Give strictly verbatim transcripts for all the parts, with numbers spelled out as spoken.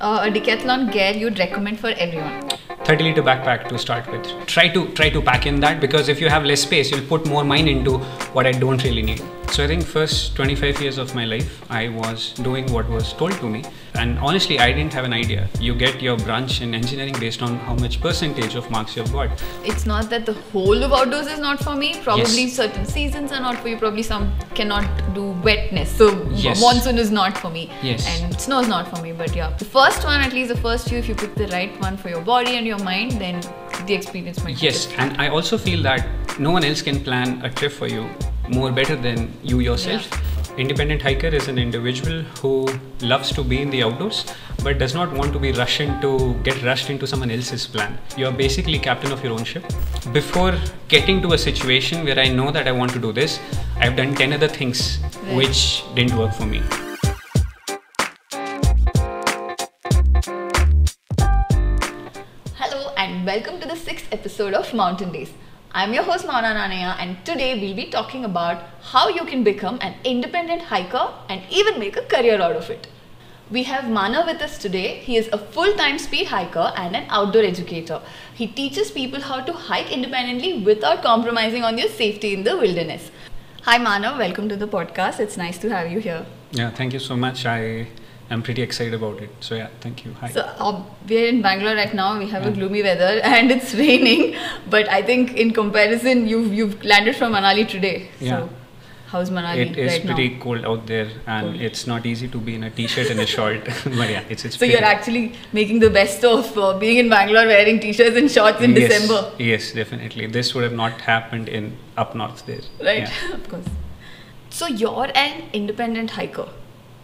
uh, a Decathlon gear you'd recommend for everyone? thirty litre backpack to start with. Try to try to pack in that, because if you have less space, you'll put more mind into what I don't really need. So I think first twenty-five years of my life, I was doing what was told to me. And honestly, I didn't have an idea. You get your branch in engineering based on how much percentage of marks you've got. It's not that the whole of outdoors is not for me. Probably yes. Certain seasons are not for you. Probably some cannot do wetness. So yes. Monsoon is not for me. Yes. And snow is not for me. But yeah, the first one, at least the first few, if you pick the right one for your body and your mind, then the experience might be yes. And I also feel that no one else can plan a trip for you more better than you yourself. Yeah. Independent hiker is an individual who loves to be in the outdoors but does not want to be rushed into, get rushed into someone else's plan. You are basically captain of your own ship. Before getting to a situation where I know that I want to do this, I've done ten other things right. Which didn't work for me. Hello and welcome to the sixth episode of Mountain Days. I'm your host Mauna Nanaya, and today we'll be talking about how you can become an independent hiker and even make a career out of it. We have Mana with us today. He is a full-time speed hiker and an outdoor educator. He teaches people how to hike independently without compromising on your safety in the wilderness. Hi Mana, welcome to the podcast. It's nice to have you here. Yeah, thank you so much. I I'm pretty excited about it. So yeah, thank you. Hi. So uh, we're in Bangalore right now. We have yeah. a gloomy weather and it's raining. But I think in comparison, you've you've landed from Manali today. Yeah. So how's Manali right now? It is right pretty now? cold out there, and cold. It's not easy to be in a t-shirt and a short. But yeah, it's it's. So you're actually making the best of uh, being in Bangalore, wearing t-shirts and shorts in yes. December. Yes, definitely. This would have not happened in up north there. Right, yeah. Of course. So you're an independent hiker.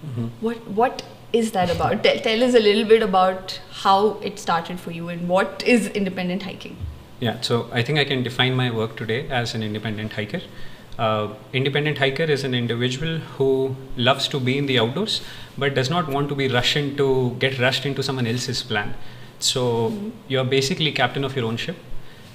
Mm-hmm. What what is that about? Tell, tell us a little bit about how it started for you and what is independent hiking? Yeah, so I think I can define my work today as an independent hiker. Uh, independent hiker is an individual who loves to be in the outdoors but does not want to be rushed into, get rushed into someone else's plan. So mm-hmm. You're basically captain of your own ship.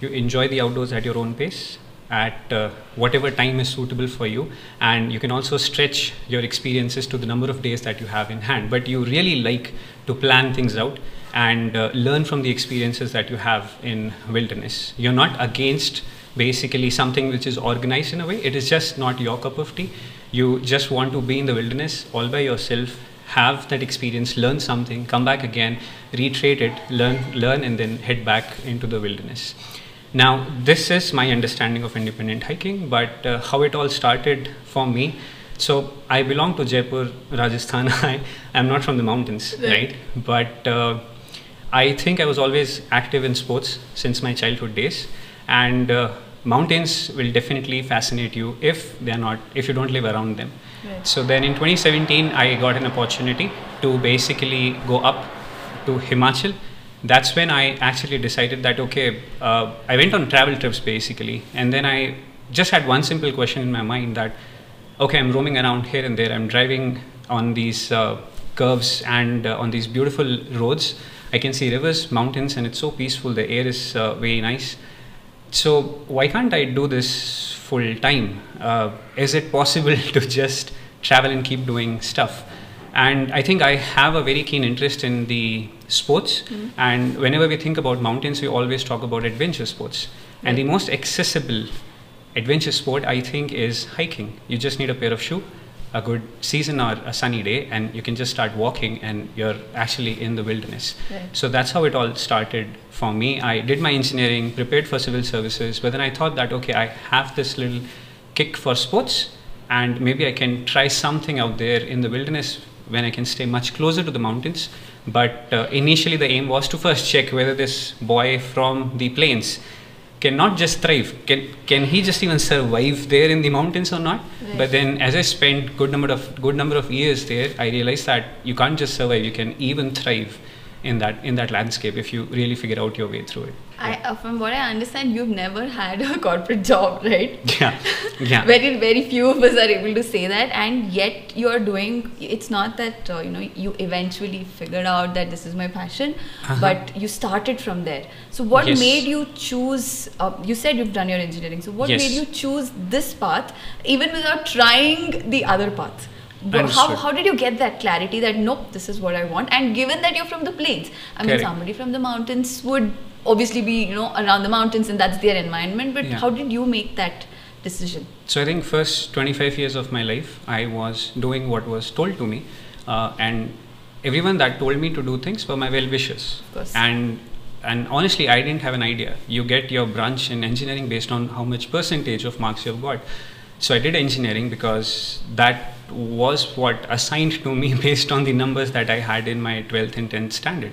You enjoy the outdoors at your own pace, at uh, whatever time is suitable for you, and you can also stretch your experiences to the number of days that you have in hand, but you really like to plan things out and uh, learn from the experiences that you have in wilderness. You're not against basically something which is organized in a way. It is just not your cup of tea. You just want to be in the wilderness all by yourself, have that experience, learn something, come back again, retrate it, learn, learn and then head back into the wilderness. Now, this is my understanding of independent hiking, but uh, how it all started for me. So I belong to Jaipur, Rajasthan. I am not from the mountains, right? right? But uh, I think I was always active in sports since my childhood days. And uh, mountains will definitely fascinate you if they are not, if you don't live around them. Right. So then in twenty seventeen, I got an opportunity to basically go up to Himachal. That's when I actually decided that, okay, uh, I went on travel trips basically. And then I just had one simple question in my mind that, okay, I'm roaming around here and there. I'm driving on these uh, curves and uh, on these beautiful roads. I can see rivers, mountains, and it's so peaceful. The air is uh, very nice. So why can't I do this full time? Uh, is it possible to just travel and keep doing stuff? And I think I have a very keen interest in the sports. Mm-hmm. And whenever we think about mountains, we always talk about adventure sports. Mm-hmm. And the most accessible adventure sport, I think, is hiking. You just need a pair of shoes, a good season or a sunny day, and you can just start walking and you're actually in the wilderness. Right. So that's how it all started for me. I did my engineering, prepared for civil services, but then I thought that, okay, I have this little kick for sports and maybe I can try something out there in the wilderness when I can stay much closer to the mountains. But uh, initially the aim was to first check whether this boy from the plains cannot just thrive. Can, can he just even survive there in the mountains or not? Right. But then as I spent good number of good number of years there, I realized that you can't just survive, you can even thrive in that in that landscape if you really figure out your way through it. I, uh, from what I understand, you've never had a corporate job, right? Yeah, yeah. Very, very few of us are able to say that, and yet you're doing, it's not that, uh, you know, you eventually figured out that this is my passion, uh-huh. but you started from there. So what yes. made you choose, uh, you said you've done your engineering, so what yes. made you choose this path even without trying the other path? How, how did you get that clarity that nope, this is what I want? And given that you're from the plains, I mean, somebody from the mountains would obviously be, you know, around the mountains and that's their environment. But yeah. how did you make that decision? So I think first twenty-five years of my life, I was doing what was told to me, uh, and everyone that told me to do things were my well wishes. Of course. And and honestly, I didn't have an idea. You get your branch in engineering based on how much percentage of marks you've got. So I did engineering because that was what assigned to me based on the numbers that I had in my twelfth and tenth standard.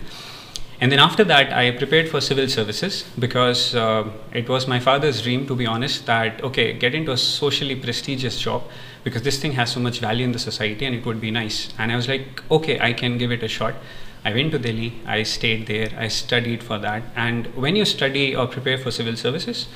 And then after that, I prepared for civil services because uh, it was my father's dream, to be honest, that, okay, get into a socially prestigious job because this thing has so much value in the society and it would be nice. And I was like, okay, I can give it a shot. I went to Delhi, I stayed there, I studied for that. And when you study or prepare for civil services,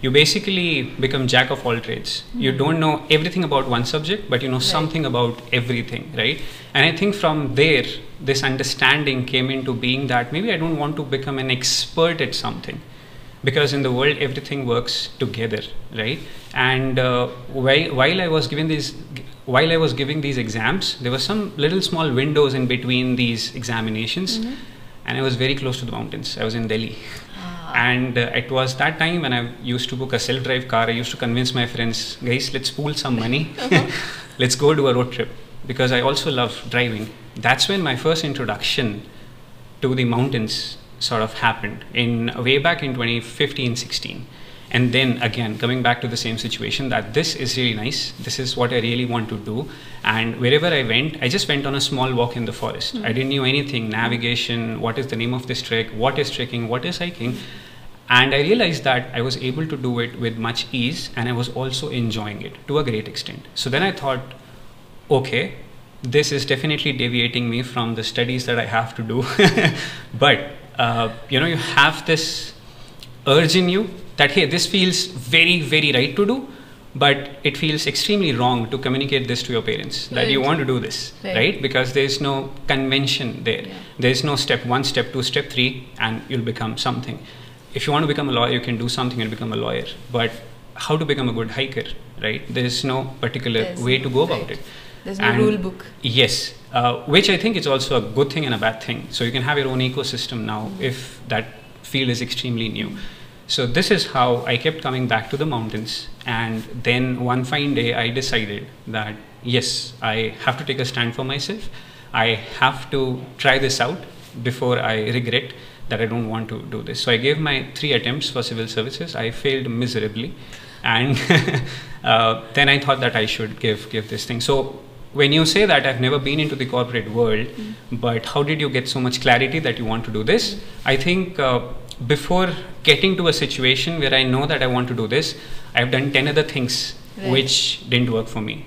you basically become jack of all trades. Mm-hmm. You don't know everything about one subject, but you know right. something about everything, right? And I think from there, this understanding came into being that maybe I don't want to become an expert at something, because in the world, everything works together, right? And uh, while, while I was given these, while I was giving these exams, there were some little small windows in between these examinations, mm-hmm. and I was very close to the mountains. I was in Delhi. And uh, it was that time when I used to book a self-drive car. I used to convince my friends, guys, let's pool some money. Uh-huh. Let's go do a road trip. Because I also love driving. That's when my first introduction to the mountains sort of happened, in way back in twenty fifteen sixteen. And then again, coming back to the same situation that this is really nice. This is what I really want to do. And wherever I went, I just went on a small walk in the forest. Mm-hmm. I didn't know anything, navigation, what is the name of this trek, what is trekking, what is hiking. And I realized that I was able to do it with much ease and I was also enjoying it to a great extent. So then I thought, okay, this is definitely deviating me from the studies that I have to do. But, uh, you know, you have this urge in you that, hey, this feels very, very right to do, but it feels extremely wrong to communicate this to your parents, that right. you want to do this, right? right? Because there's no convention there. Yeah. There's no step one, step two, step three, and you'll become something. If you want to become a lawyer, you can do something and become a lawyer. But how to become a good hiker, right? There's no particular there's way to go right. about it. There's no and rule book. Yes, uh, which I think is also a good thing and a bad thing. So you can have your own ecosystem now mm-hmm. if that field is extremely new. So this is how I kept coming back to the mountains. And then one fine day I decided that, yes, I have to take a stand for myself. I have to try this out before I regret that I don't want to do this. So I gave my three attempts for civil services. I failed miserably. And uh, then I thought that I should give, give this thing. So when you say that I've never been into the corporate world, mm-hmm. but how did you get so much clarity that you want to do this? Mm-hmm. I think, uh, before getting to a situation where I know that I want to do this, I've done ten other things right. which didn't work for me.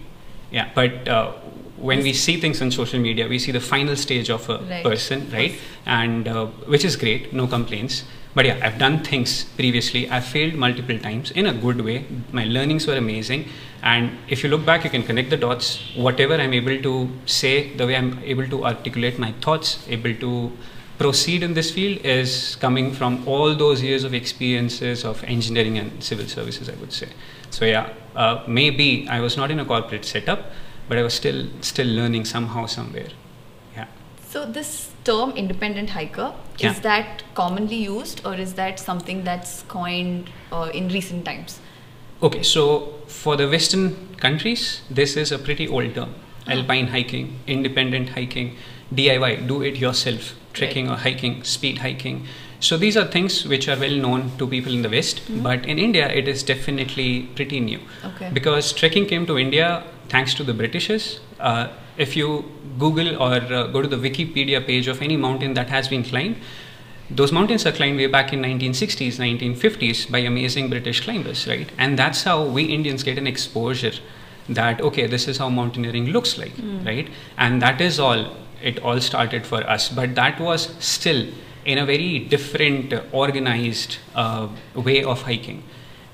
Yeah, but uh, when yes. we see things on social media, we see the final stage of a right. person, right? Yes. And uh, which is great, no complaints. But yeah, I've done things previously. I've failed multiple times in a good way. My learnings were amazing. And if you look back, you can connect the dots. Whatever I'm able to say, the way I'm able to articulate my thoughts, able to proceed in this field is coming from all those years of experiences of engineering and civil services, I would say. So yeah, uh, maybe I was not in a corporate setup, but I was still still learning somehow, somewhere. Yeah. So this term independent hiker, yeah. is that commonly used or is that something that's coined uh, in recent times? Okay, so for the Western countries, this is a pretty old term. Uh-huh. Alpine hiking, independent hiking, D I Y, do it yourself. Trekking right. or hiking, speed hiking. So these are things which are well known to people in the West, mm-hmm. but in India it is definitely pretty new. Okay. Because trekking came to India thanks to the Britishers. Uh, if you Google or uh, go to the Wikipedia page of any mountain that has been climbed, those mountains are climbed way back in nineteen sixties, nineteen fifties by amazing British climbers, right? And that's how we Indians get an exposure that, okay, this is how mountaineering looks like, mm. right? And that is all. It all started for us, but that was still in a very different uh, organized uh, way of hiking.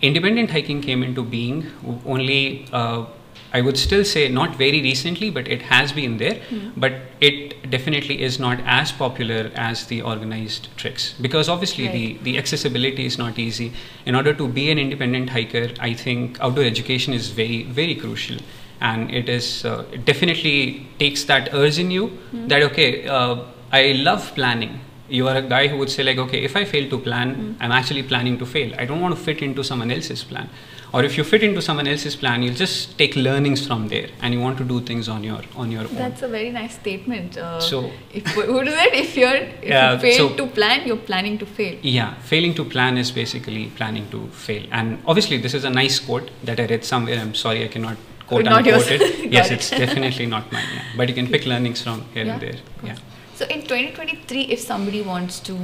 Independent hiking came into being only, uh, I would still say not very recently, but it has been there, mm. but it definitely is not as popular as the organized treks because obviously right. the, the accessibility is not easy. In order to be an independent hiker, I think outdoor education is very, very crucial. And it is uh, it definitely takes that urge in you mm. that, okay, uh, I love planning. You are a guy who would say like, okay, if I fail to plan, mm. I'm actually planning to fail. I don't want to fit into someone else's plan. Or if you fit into someone else's plan, you'll just take learnings from there, and you want to do things on your on your own. That's a very nice statement. Uh, so, if, what is it? If you're if yeah, you fail so, to plan, you're planning to fail. Yeah, failing to plan is basically planning to fail. And obviously, this is a nice quote that I read somewhere. I'm sorry, I cannot quote not unquote yours. it. Yes, it. it's definitely not mine. Yeah. But you can pick learnings from here yeah, and there. Yeah. So in twenty twenty-three, if somebody wants to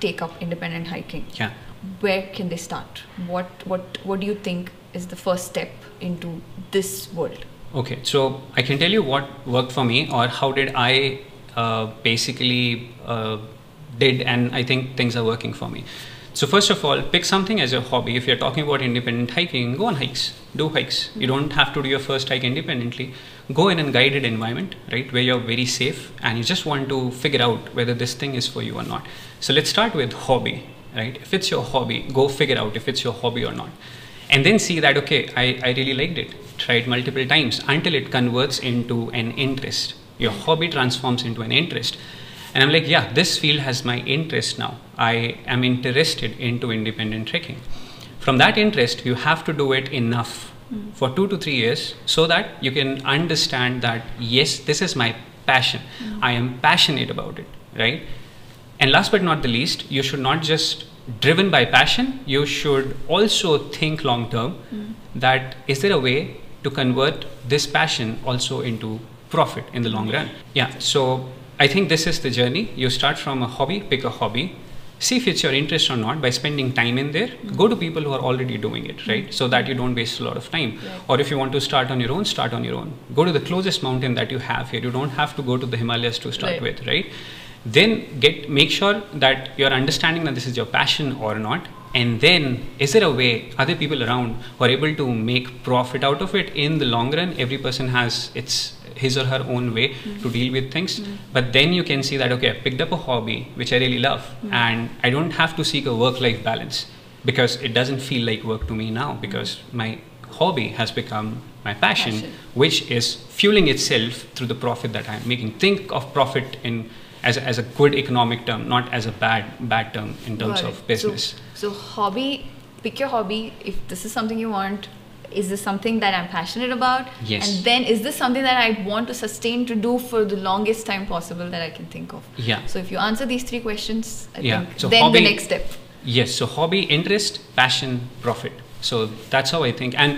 take up independent hiking, yeah. where can they start? What what what do you think is the first step into this world? Okay, so I can tell you what worked for me, or how did I uh, basically uh, did, and I think things are working for me. So first of all, pick something as a hobby. If you're talking about independent hiking, go on hikes, do hikes. You don't have to do your first hike independently. Go in a guided environment, right, where you're very safe and you just want to figure out whether this thing is for you or not. So let's start with hobby. Right? If it's your hobby, go figure out if it's your hobby or not. And then see that, okay, I, I really liked it. Try it multiple times until it converts into an interest. Your hobby transforms into an interest. And I'm like, yeah, this field has my interest now. I am interested into independent trekking. From that interest, you have to do it enough mm-hmm. for two to three years so that you can understand that, yes, this is my passion. Mm-hmm. I am passionate about it, right? And last but not the least, you should not just driven by passion, you should also think long term mm. that is there a way to convert this passion also into profit in the long run? Yeah, so I think this is the journey. You start from a hobby, pick a hobby, see if it's your interest or not by spending time in there. Mm. Go to people who are already doing it, right? So that you don't waste a lot of time. Right. Or if you want to start on your own, start on your own. Go to the closest mountain that you have here. You don't have to go to the Himalayas to start right. with, right? Then get make sure that you're understanding that this is your passion or not. And then is there a way other people around who are able to make profit out of it in the long run? Every person has its his or her own way mm-hmm. to deal with things. Mm-hmm. But then you can see that, okay, I picked up a hobby which I really love mm-hmm. and I don't have to seek a work-life balance because it doesn't feel like work to me now because my hobby has become my passion, passion. which is fueling itself through the profit that I'm making. Think of profit in As a, as a good economic term, not as a bad bad term in terms right. of business. So, so hobby, pick your hobby. If this is something you want, is this something that I'm passionate about? Yes. And then is this something that I want to sustain to do for the longest time possible that I can think of? Yeah. So if you answer these three questions, I yeah. think so then hobby, the next step. Yes. So hobby, interest, passion, profit. So that's how I think. And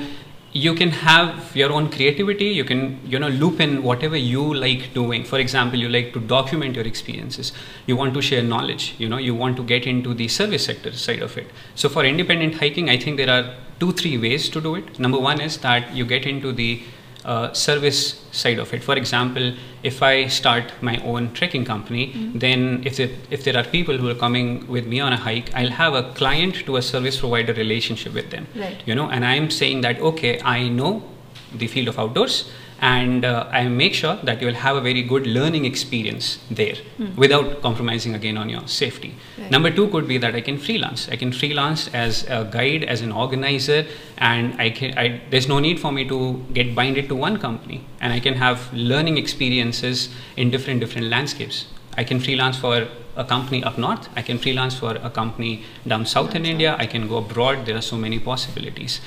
you can have your own creativity. You can, you know, loop in whatever you like doing. For example, you like to document your experiences. You want to share knowledge, you know, you want to get into the service sector side of it. So for independent hiking, I think there are two, three ways to do it. Number one is that you get into the uh, service side of it. For example, if I start my own trekking company, mm-hmm. then if there, if there are people who are coming with me on a hike, I'll have a client to a service provider relationship with them, right. you know, and I'm saying that, okay, I know the field of outdoors and uh, I make sure that you'll have a very good learning experience there mm. without compromising again on your safety. Right. Number two could be that I can freelance. I can freelance as a guide, as an organizer, and I can. I, there's no need for me to get binded to one company, and I can have learning experiences in different different landscapes. I can freelance for a company up north. I can freelance for a company down south That's in India. Right. I can go abroad. There are so many possibilities.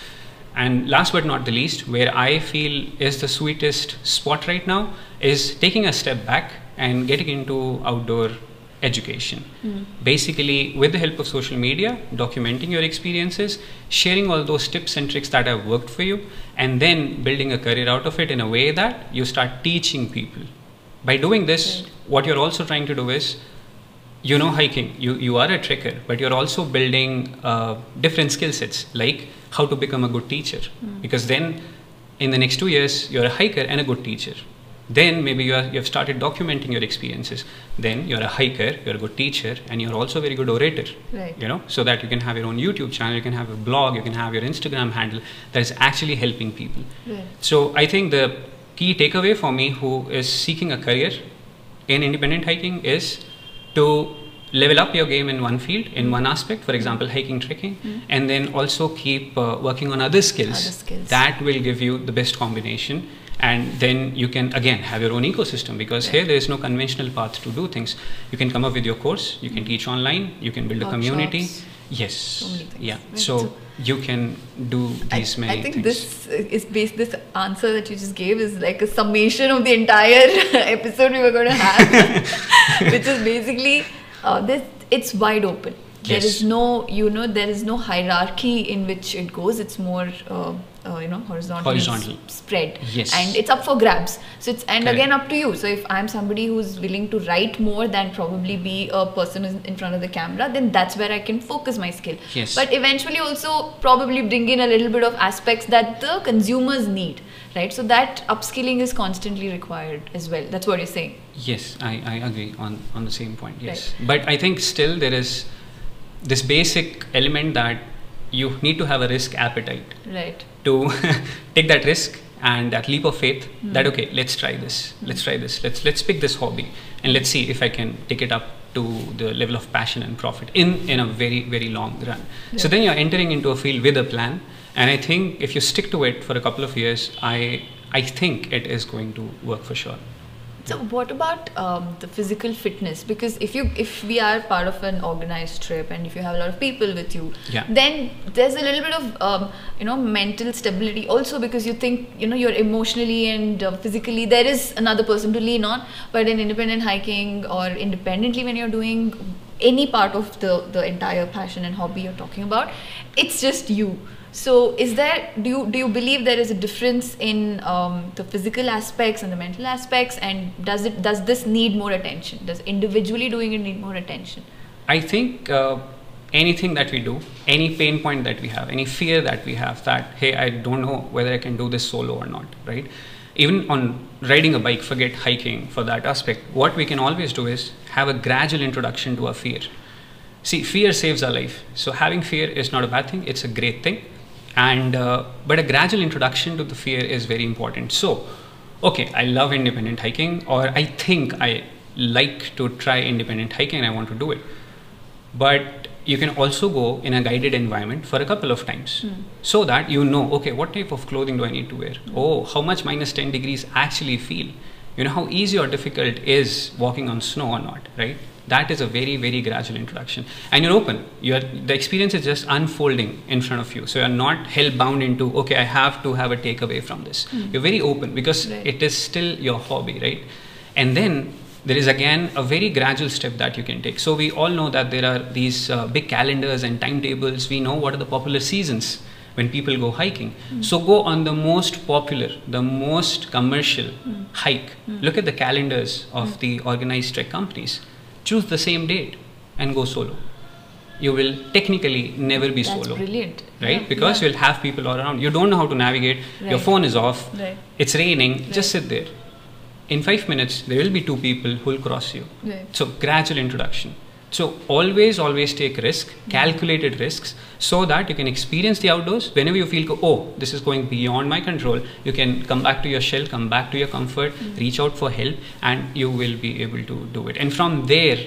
And last but not the least, where I feel is the sweetest spot right now is taking a step back and getting into outdoor education. Mm. Basically, with the help of social media, documenting your experiences, sharing all those tips and tricks that have worked for you, and then building a career out of it in a way that you start teaching people. By doing this, right. what you're also trying to do is, you know hiking, you, you are a trekker, but you're also building uh, different skill sets, like how to become a good teacher. Mm. Because then in the next two years, you're a hiker and a good teacher. Then maybe you, are, you have started documenting your experiences. Then you're a hiker, you're a good teacher, and you're also a very good orator. Right. You know, so that you can have your own YouTube channel, you can have a blog, you can have your Instagram handle that is actually helping people. Right. So I think the key takeaway for me who is seeking a career in independent hiking is to level up your game in one field, in one aspect, for example, hiking, trekking, mm. and then also keep uh, working on other skills. other skills. That will give you the best combination. and then you can again have your own ecosystem, because right. here there is no conventional path to do things. You can come up with your course, you can teach online, you can build Hot a community. Shops. Yes, so yeah, right. so you can do these I, many I think things. This is based, this answer that you just gave is like a summation of the entire episode we were going to have, which is basically uh, this, it's wide open. Yes. There is no, you know, there is no hierarchy in which it goes. It's more, uh, uh, you know, horizontal, horizontal. spread. Yes. And it's up for grabs. So it's, and Correct. again, up to you. So if I'm somebody who's willing to write more than probably be a person in front of the camera, then that's where I can focus my skill. Yes. But eventually also probably bring in a little bit of aspects that the consumers need, right? So that upskilling is constantly required as well. That's what you're saying. Yes, I, I agree on, on the same point. Yes. Right. But I think still there is this basic element that you need to have a risk appetite, right, to take that risk and that leap of faith, mm. that okay, let's try this, mm. let's try this, let's let's pick this hobby and let's see if I can take it up to the level of passion and profit in in a very very long run. Right. So then you're entering into a field with a plan, and I think if you stick to it for a couple of years, I I think it is going to work for sure. So what about um, the physical fitness? Because if you if we are part of an organized trip and if you have a lot of people with you, yeah. then there's a little bit of um, you know, mental stability also, because you think, you know, you're emotionally and uh, physically there is another person to lean on. But in independent hiking or independently when you're doing any part of the the entire passion and hobby you're talking about, it's just you. So is there, do you, do you believe there is a difference in um, the physical aspects and the mental aspects, and does it, does this need more attention? Does individually doing it need more attention? I think uh, anything that we do, any pain point that we have, any fear that we have that, hey, I don't know whether I can do this solo or not, right? Even on riding a bike, forget hiking for that aspect. What we can always do is have a gradual introduction to our fear. See, fear saves our life. So having fear is not a bad thing. It's a great thing. And, uh, but a gradual introduction to the fear is very important. So, okay, I love independent hiking, or I think I like to try independent hiking and I want to do it. But you can also go in a guided environment for a couple of times, mm. so that you know, okay, what type of clothing do I need to wear? Mm. Oh, how much minus ten degrees actually feel? You know, how easy or difficult is walking on snow or not, right? That is a very, very gradual introduction. And you're open. You're, the experience is just unfolding in front of you. So you're not held bound into, okay, I have to have a takeaway from this. Mm. You're very open, because right. it is still your hobby, right? And then there is again a very gradual step that you can take. So we all know that there are these uh, big calendars and timetables. We know what are the popular seasons when people go hiking. Mm. So go on the most popular, the most commercial mm. hike. Mm. Look at the calendars of mm. the organized trek companies. Choose the same date and go solo. You will technically never be That's solo. Brilliant. Right? Yeah, because yeah. you'll have people all around. You don't know how to navigate. Right. Your phone is off. Right. It's raining. Right. Just sit there. In five minutes, there will be two people who will cross you. Right. So gradual introduction. So always, always take risk, calculated mm-hmm. risks, so that you can experience the outdoors. Whenever you feel, oh, this is going beyond my control, you can come back to your shell, come back to your comfort, mm-hmm. reach out for help, and you will be able to do it. And from there,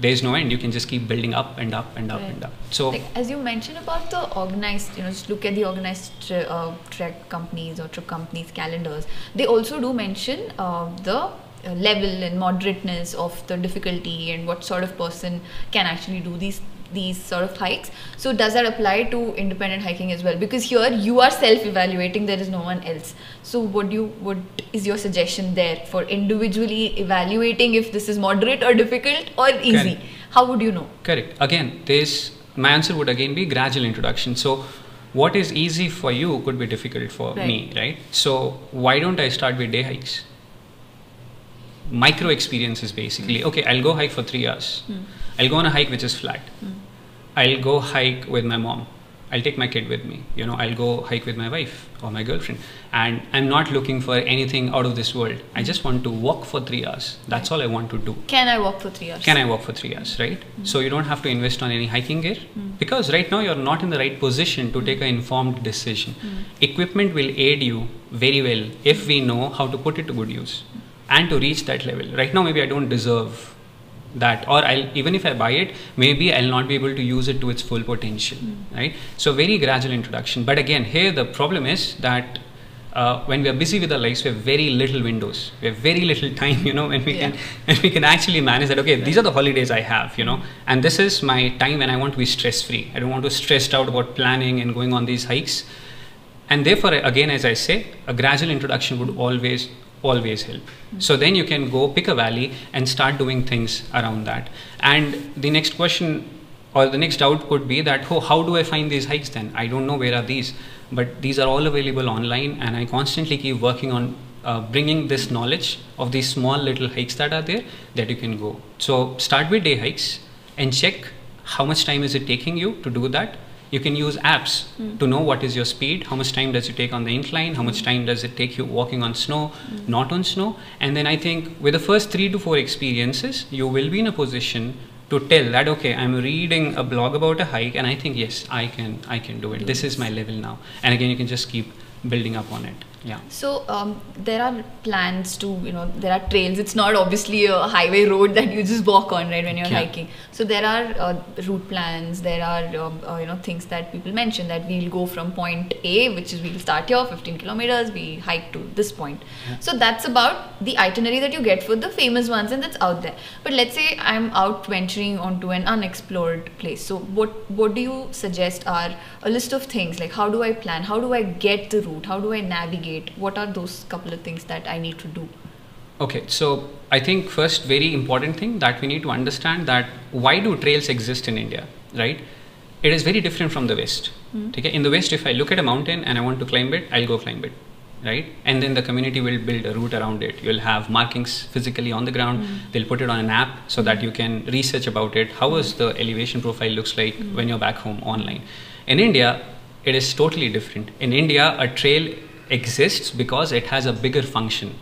there's no end. You can just keep building up and up and up right. and up. So, like, as you mentioned about the organized, you know, just look at the organized uh, trek companies or trip companies' calendars. They also do mention uh, the level and moderateness of the difficulty and what sort of person can actually do these these sort of hikes. So does that apply to independent hiking as well? Because here you are self-evaluating, there is no one else. So what do you, what is your suggestion there for individually evaluating if this is moderate or difficult or easy? Correct. How would you know? Correct. Again, there's, my answer would again be gradual introduction. So what is easy for you could be difficult for right. me, right? So why don't I start with day hikes? Micro experiences, basically. Mm. Okay, I'll go hike for three hours. Mm. I'll go on a hike which is flat. Mm. I'll go hike with my mom. I'll take my kid with me. You know, I'll go hike with my wife or my girlfriend. And I'm not looking for anything out of this world. I just want to walk for three hours. That's all I want to do. Can I walk for three hours? Can I walk for three hours, right? Mm. So you don't have to invest on any hiking gear, mm. because right now you're not in the right position to take an informed decision. Mm. Equipment will aid you very well if we know how to put it to good use. And to reach that level. Right now, maybe I don't deserve that, or I'll, even if I buy it, maybe I'll not be able to use it to its full potential, mm. right? So very gradual introduction. But again, here the problem is that uh, when we are busy with our lives, we have very little windows. We have very little time, you know, and we yeah. can and we can actually manage that. Okay, these are the holidays I have, you know, and this is my time when I want to be stress-free. I don't want to stressed out about planning and going on these hikes. And therefore, again, as I say, a gradual introduction would always, always help. Mm-hmm. So then you can go pick a valley and start doing things around that. And the next question or the next doubt could be that, oh, how do I find these hikes then? I don't know where are these, but these are all available online, and I constantly keep working on uh, bringing this knowledge of these small little hikes that are there that you can go. So start with day hikes and check how much time is it taking you to do that. You can use apps mm. to know what is your speed, how much time does it take on the incline, how much time does it take you walking on snow, mm. not on snow. And then I think with the first three to four experiences, you will be in a position to tell that, okay, I'm reading a blog about a hike and I think, yes, I can, I can do it. Yes. This is my level now. And again, you can just keep building up on it. Yeah. So um, there are plans to, you know, there are trails. It's not obviously a highway road that you just walk on, right, when you're yeah. hiking. So there are uh, route plans. There are, um, uh, you know, things that people mention that we'll go from point A, which is we'll start here, fifteen kilometers, we hike to this point. Yeah. So that's about the itinerary that you get for the famous ones, and that's out there. But let's say I'm out venturing onto an unexplored place. So what, what do you suggest are a list of things like how do I plan? How do I get the route? How do I navigate? What are those couple of things that I need to do? Okay, so I think first very important thing that we need to understand that why do trails exist in India, right? It is very different from the West. Mm. Okay? In the West, if I look at a mountain and I want to climb it, I'll go climb it, right? And then the community will build a route around it. You'll have markings physically on the ground. Mm. They'll put it on an app so that you can research about it. How is the elevation profile looks like mm. when you're back home online. In India, it is totally different. In India, a trail exists because it has a bigger function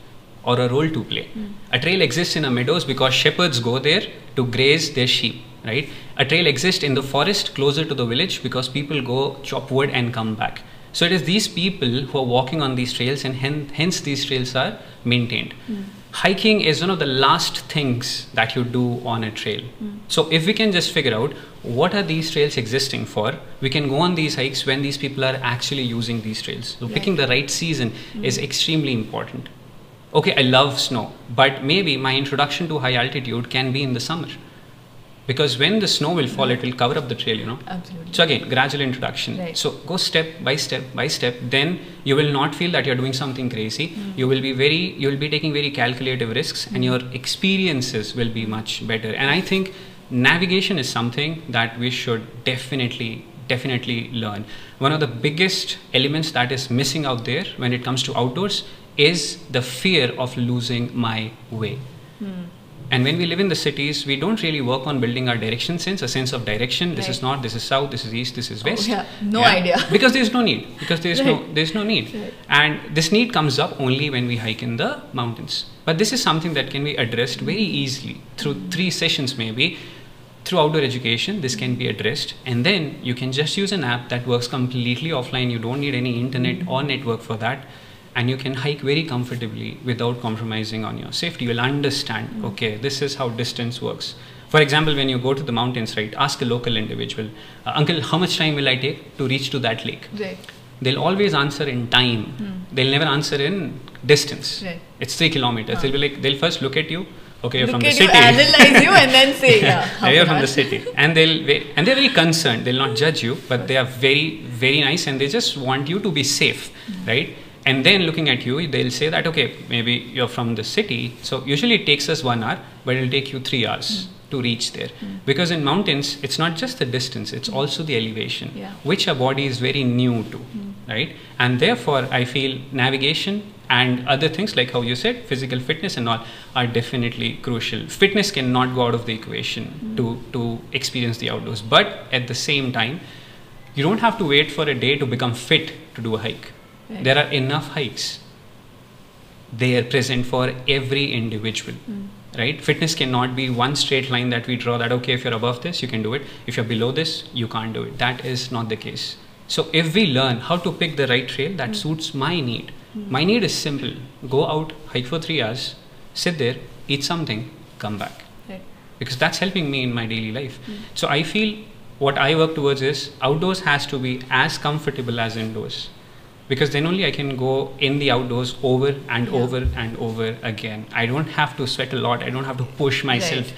or a role to play. Mm. A trail exists in a meadows because shepherds go there to graze their sheep, right? A trail exists in the forest closer to the village because people go chop wood and come back. So it is these people who are walking on these trails, and hen hence these trails are maintained. Mm. Hiking is one of the last things that you do on a trail. Mm. So if we can just figure out what are these trails existing for, we can go on these hikes when these people are actually using these trails. So right. picking the right season mm. is extremely important. Okay, I love snow, but maybe my introduction to high altitude can be in the summer, because when the snow will fall, it will cover up the trail, you know. Absolutely. So again, gradual introduction. Right. So go step by step by step. Then you will not feel that you're doing something crazy. Mm. You will be very, you will be taking very calculative risks, mm. and your experiences will be much better. And I think navigation is something that we should definitely, definitely learn. One of the biggest elements that is missing out there when it comes to outdoors is the fear of losing my way. Mm. And when we live in the cities, we don't really work on building our direction sense, a sense of direction. Right. This is north, this is south, this is east, this is west. Oh, yeah. No yeah. idea. Because there's no need. Because there's right. no there's no need. Right. And this need comes up only when we hike in the mountains. But this is something that can be addressed very easily through mm-hmm. three sessions maybe. Through outdoor education, this can be addressed. And then you can just use an app that works completely offline. You don't need any internet mm-hmm. or network for that. And you can hike very comfortably without compromising on your safety. You will understand, mm. okay, this is how distance works. For example, when you go to the mountains, right, ask a local individual, uh, uncle, how much time will I take to reach to that lake? Right. They'll always answer in time. Mm. They'll never answer in distance. Right. It's three kilometers. Ah. They'll be like, they'll first look at you. Okay, you're look from the city. Look at you, analyze you, and then say, yeah. yeah you're from the city. And they'll and they're very concerned. They'll not judge you, but they are very, very nice, and they just want you to be safe, mm. right? And then looking at you, they'll say that, okay, maybe you're from the city. So usually it takes us one hour, but it'll take you three hours mm. to reach there. Mm. Because in mountains, it's not just the distance, it's mm. also the elevation, yeah. which our body is very new to, mm. right? And therefore, I feel navigation and other things, like how you said, physical fitness and all, are definitely crucial. Fitness cannot go out of the equation mm. to, to experience the outdoors. But at the same time, you don't have to wait for a day to become fit to do a hike. Right. There are enough hikes. They are present for every individual, mm. right? Fitness cannot be one straight line that we draw that, okay, if you're above this, you can do it. If you're below this, you can't do it. That is not the case. So if we learn how to pick the right trail that mm. suits my need, mm. my need is simple. Go out, hike for three hours, sit there, eat something, come back. Right. Because that's helping me in my daily life. Mm. So I feel what I work towards is outdoors has to be as comfortable as indoors. because then only I can go in the outdoors over and yeah. over and over again. I don't have to sweat a lot. I don't have to push myself. Right.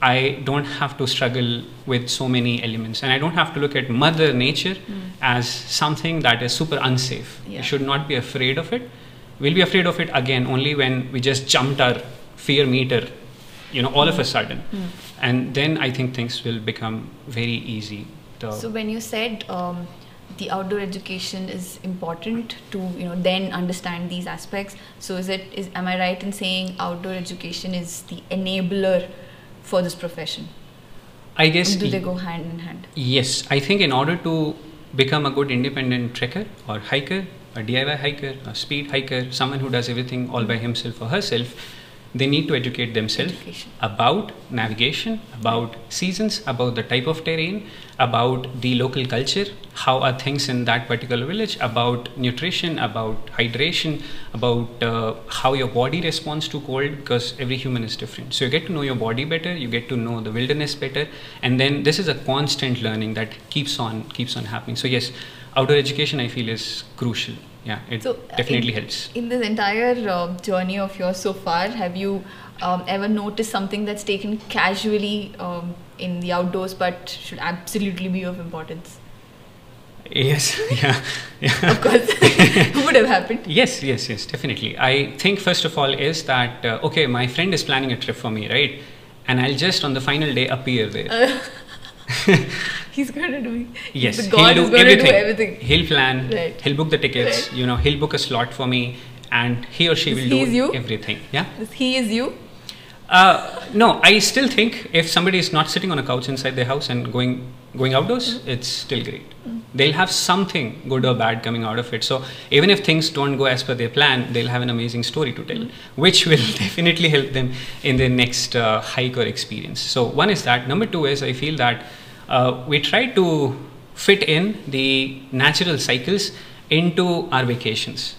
I don't have to struggle with so many elements, and I don't have to look at Mother Nature mm. as something that is super unsafe. Yeah. We should not be afraid of it. We'll be afraid of it again only when we just jumped our fear meter, you know, all mm. of a sudden. Mm. And then I think things will become very easy. The so when you said um, the outdoor education is important to, you know, then understand these aspects. So is it, is, am I right in saying outdoor education is the enabler for this profession? I guess. Do they go hand in hand? Yes, I think in order to become a good independent trekker or hiker, a D I Y hiker, a speed hiker, someone who does everything all by himself or herself, they need to educate themselves education. about navigation, about seasons, about the type of terrain, about the local culture, how are things in that particular village, about nutrition, about hydration, about uh, how your body responds to cold, because every human is different. So you get to know your body better, you get to know the wilderness better, and then this is a constant learning that keeps on, keeps on happening. So yes, outdoor education I feel is crucial. Yeah, it so definitely in, helps. In this entire uh, journey of yours so far, have you um, ever noticed something that's taken casually um, in the outdoors but should absolutely be of importance? Yes, yeah. yeah. Of course, it would have happened. Yes, yes, yes, definitely. I think first of all is that, uh, okay, my friend is planning a trip for me, right? And I'll just on the final day appear there. Uh, He's going to do yes. The God he'll do is going everything. to do everything. He'll plan. Right. He'll book the tickets. Right. You know, he'll book a slot for me, and he or she is will do you? everything. Yeah. Is he is you? Uh, no, I still think if somebody is not sitting on a couch inside their house and going going outdoors, mm. it's still great. Mm. They'll have something good or bad coming out of it. So even if things don't go as per their plan, they'll have an amazing story to tell, mm. which will definitely help them in their next uh, hike or experience. So one is that. Number two is I feel that uh, we try to fit in the natural cycles into our vacations.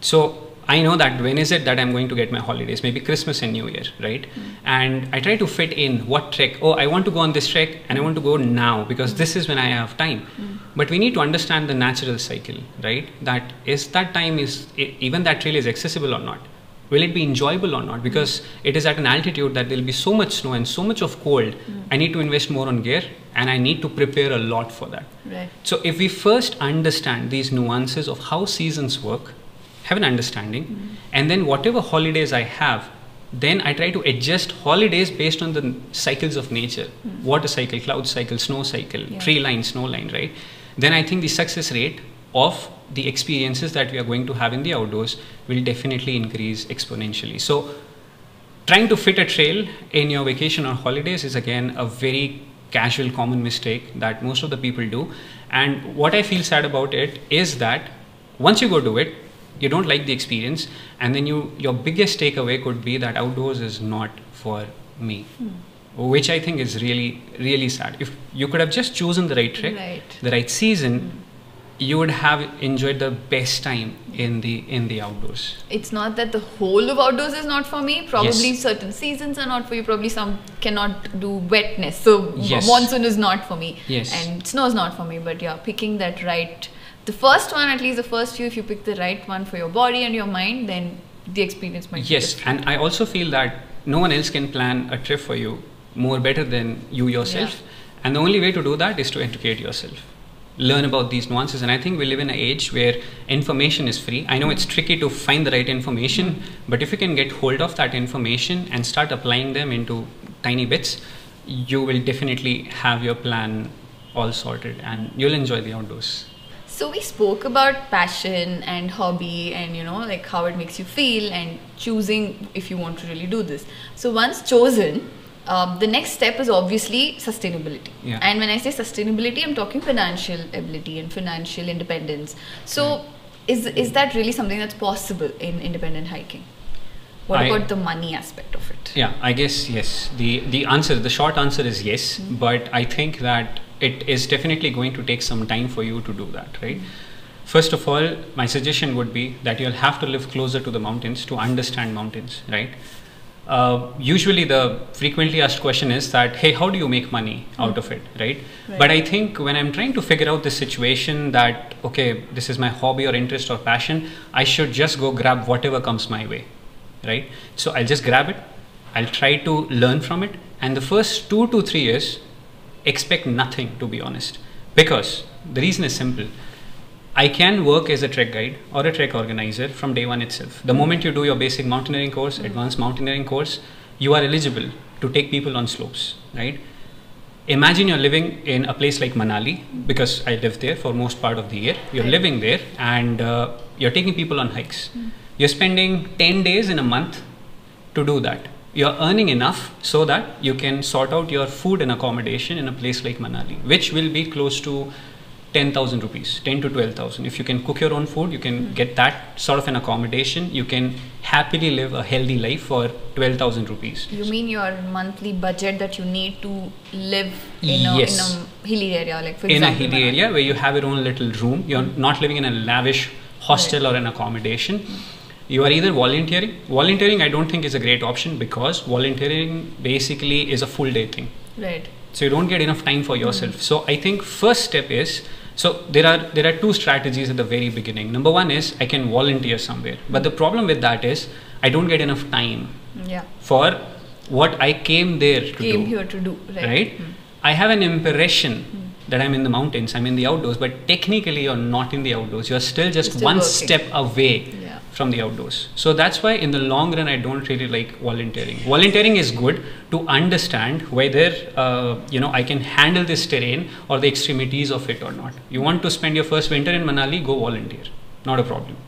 So I know that when is it that I'm going to get my holidays, maybe Christmas and New Year, right? Mm. And I try to fit in what trek, oh, I want to go on this trek and I want to go now because mm. this is when I have time. Mm. But we need to understand the natural cycle, right? That is that time is, even that trail is accessible or not? Will it be enjoyable or not? Because mm. it is at an altitude that there'll be so much snow and so much of cold. Mm. I need to invest more on gear and I need to prepare a lot for that. Right. So if we first understand these nuances of how seasons work, have an understanding, mm-hmm. and then whatever holidays I have, then I try to adjust holidays based on the cycles of nature, mm-hmm. water cycle, cloud cycle, snow cycle, yeah. tree line, snow line, right? Then I think the success rate of the experiences that we are going to have in the outdoors will definitely increase exponentially. So trying to fit a trail in your vacation or holidays is again a very casual, common mistake that most of the people do. And what I feel sad about it is that once you go do it, you don't like the experience, and then you your biggest takeaway could be that outdoors is not for me, mm. which I think is really, really sad. If you could have just chosen the right trek, right. the right season, mm. you would have enjoyed the best time in the in the outdoors. It's not that the whole of outdoors is not for me. Probably yes. certain seasons are not for you. Probably some cannot do wetness, so yes. monsoon is not for me, yes. and snow is not for me. But yeah, picking that right. The first one, at least the first few, if you pick the right one for your body and your mind, then the experience might be different. Yes, and I also feel that no one else can plan a trip for you more better than you yourself. Yeah. And the only way to do that is to educate yourself. Learn about these nuances. And I think we live in an age where information is free. I know it's tricky to find the right information, mm-hmm. but if you can get hold of that information and start applying them into tiny bits, you will definitely have your plan all sorted and you'll enjoy the outdoors. So we spoke about passion and hobby and, you know, like how it makes you feel and choosing if you want to really do this. So once chosen, um, the next step is obviously sustainability. Yeah. And when I say sustainability, I'm talking financial ability and financial independence. So yeah. is, is that really something that's possible in independent hiking? What I, about the money aspect of it? Yeah, I guess, yes. The, the answer, the short answer is yes, mm-hmm. but I think that it is definitely going to take some time for you to do that, right? First of all, my suggestion would be that you'll have to live closer to the mountains to understand mountains, right? Uh, usually the frequently asked question is that, hey, how do you make money out mm. of it, right? right? But I think when I'm trying to figure out the situation that, okay, this is my hobby or interest or passion, I should just go grab whatever comes my way, right? So I'll just grab it, I'll try to learn from it, and the first two to three years, expect nothing, to be honest, because the reason is simple. I can work as a trek guide or a trek organizer from day one itself. The moment you do your basic mountaineering course, advanced mountaineering course, you are eligible to take people on slopes, right? Imagine you're living in a place like Manali, because I live there for most part of the year. You're living there and uh, you're taking people on hikes. You're spending ten days in a month to do that. You're earning enough so that you can sort out your food and accommodation in a place like Manali, which will be close to ten thousand rupees, ten to twelve thousand. If you can cook your own food, you can get that sort of an accommodation. You can happily live a healthy life for twelve thousand rupees. You mean your monthly budget that you need to live in a, yes. in a hilly area? Like for in example, a hilly Manali. Area where you have your own little room. You're not living in a lavish hostel right. or an accommodation. You are either volunteering. Volunteering, I don't think is a great option, because volunteering basically is a full day thing. Right. So you don't get enough time for yourself. Mm. So I think first step is, so there are there are two strategies at the very beginning. Number one is I can volunteer somewhere. But the problem with that is I don't get enough time yeah. for what I came there to came do. here to do. Right. right? Mm. I have an impression mm. that I'm in the mountains, I'm in the outdoors, but technically you're not in the outdoors. You're still just still one working. step away. Yeah. from the outdoors. So that's why in the long run, I don't really like volunteering. Volunteering is good to understand whether, uh, you know, I can handle this terrain or the extremities of it or not. You want to spend your first winter in Manali, go volunteer, not a problem.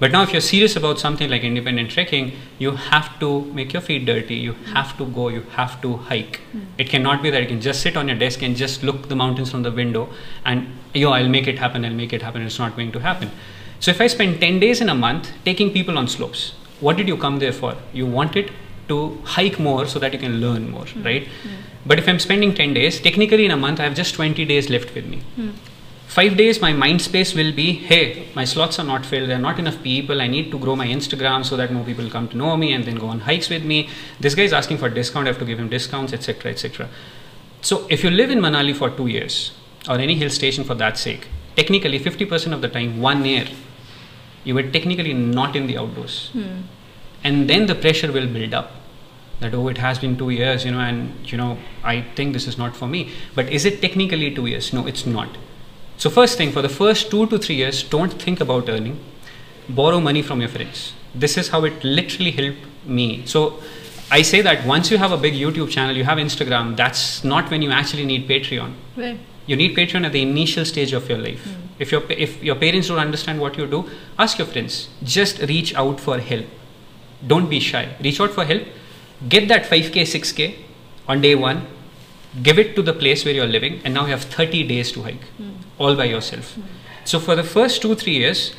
But now if you're serious about something like independent trekking, you have to make your feet dirty, you have to go, you have to hike. Mm. It cannot be that you can just sit on your desk and just look the mountains from the window and, yo, I'll make it happen, I'll make it happen, it's not going to happen. So if I spend ten days in a month taking people on slopes, what did you come there for? You wanted to hike more so that you can learn more, mm. right? Mm. But if I'm spending ten days, technically in a month, I have just twenty days left with me. Mm. Five days, my mind space will be, hey, my slots are not filled. There are not enough people. I need to grow my Instagram so that more people come to know me and then go on hikes with me. This guy is asking for a discount. I have to give him discounts, et cetera, et cetera. So if you live in Manali for two years or any hill station for that sake, technically fifty percent of the time, one year, you were technically not in the outdoors. Hmm. And then the pressure will build up that, oh, it has been two years, you know, and, you know, I think this is not for me. But is it technically two years? No, it's not. So first thing, for the first two to three years, don't think about earning. Borrow money from your friends. This is how it literally helped me. So I say that once you have a big YouTube channel, you have Instagram, that's not when you actually need Patreon. Right. You need Patreon at the initial stage of your life. Mm. If your if your parents don't understand what you do, ask your friends. Just reach out for help. Don't be shy. Reach out for help. Get that five K, six K on day one. Give it to the place where you're living, and now you have thirty days to hike mm. all by yourself. Mm. So for the first two, three years,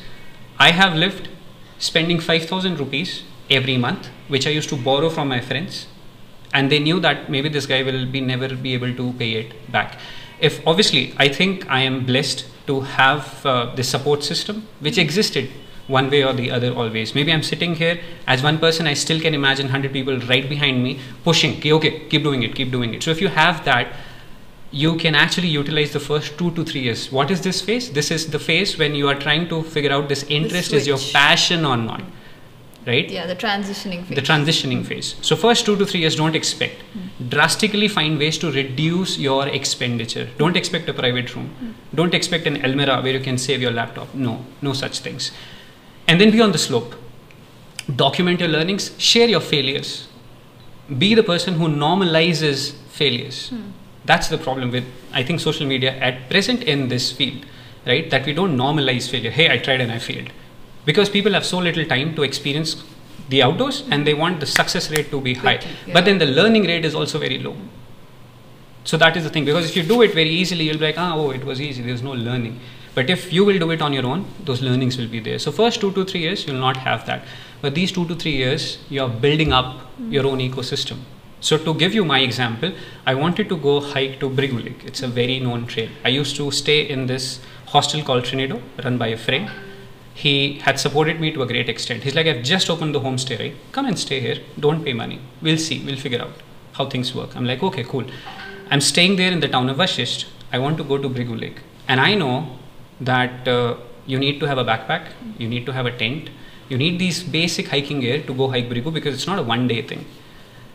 I have lived spending five thousand rupees every month, which I used to borrow from my friends. And they knew that maybe this guy will be never be able to pay it back. If obviously, I think I am blessed to have uh, this support system, which existed one way or the other always. Maybe I'm sitting here as one person, I still can imagine one hundred people right behind me pushing, okay, okay, keep doing it, keep doing it. So if you have that, you can actually utilize the first two to three years. What is this phase? This is the phase when you are trying to figure out this interest is your passion or not. Right? Yeah, the transitioning phase. The transitioning phase. So first two to three years, don't expect. Mm. Drastically find ways to reduce your expenditure. Don't expect a private room. Mm. Don't expect an almirah where you can save your laptop. No, no such things. And then be on the slope. Document your learnings. Share your failures. Be the person who normalizes failures. Mm. That's the problem with, I think, social media at present in this field, right? That we don't normalize failure. Hey, I tried and I failed. Because people have so little time to experience the outdoors and they want the success rate to be high. Yeah. But then the learning rate is also very low. So that is the thing. Because if you do it very easily, you'll be like, ah, oh, it was easy. There's no learning. But if you will do it on your own, those learnings will be there. So first two to three years, you'll not have that. But these two to three years, you're building up mm. your own ecosystem. So to give you my example, I wanted to go hike to Bhrigu Lake. It's a very known trail. I used to stay in this hostel called Trinido, run by a friend. he had supported me to a great extent. He's like, I've just opened the homestay, right? Come and stay here. Don't pay money. We'll see. We'll figure out how things work. I'm like, okay, cool. I'm staying there in the town of Vashisht. I want to go to Bhrigu Lake. And I know that uh, you need to have a backpack. You need to have a tent. You need these basic hiking gear to go hike Bhrigu, because it's not a one-day thing.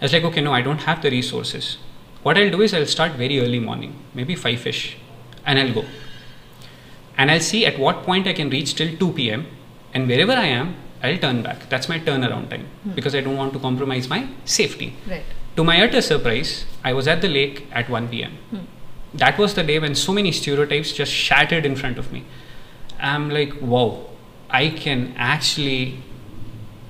I was like, okay, no, I don't have the resources. What I'll do is I'll start very early morning, maybe five-ish, and I'll go. And I'll see at what point I can reach till two p m And wherever I am, I'll turn back. That's my turnaround time, hmm. because I don't want to compromise my safety. Right. To my utter surprise, I was at the lake at one p m Hmm. That was the day when so many stereotypes just shattered in front of me. I'm like, wow, I can actually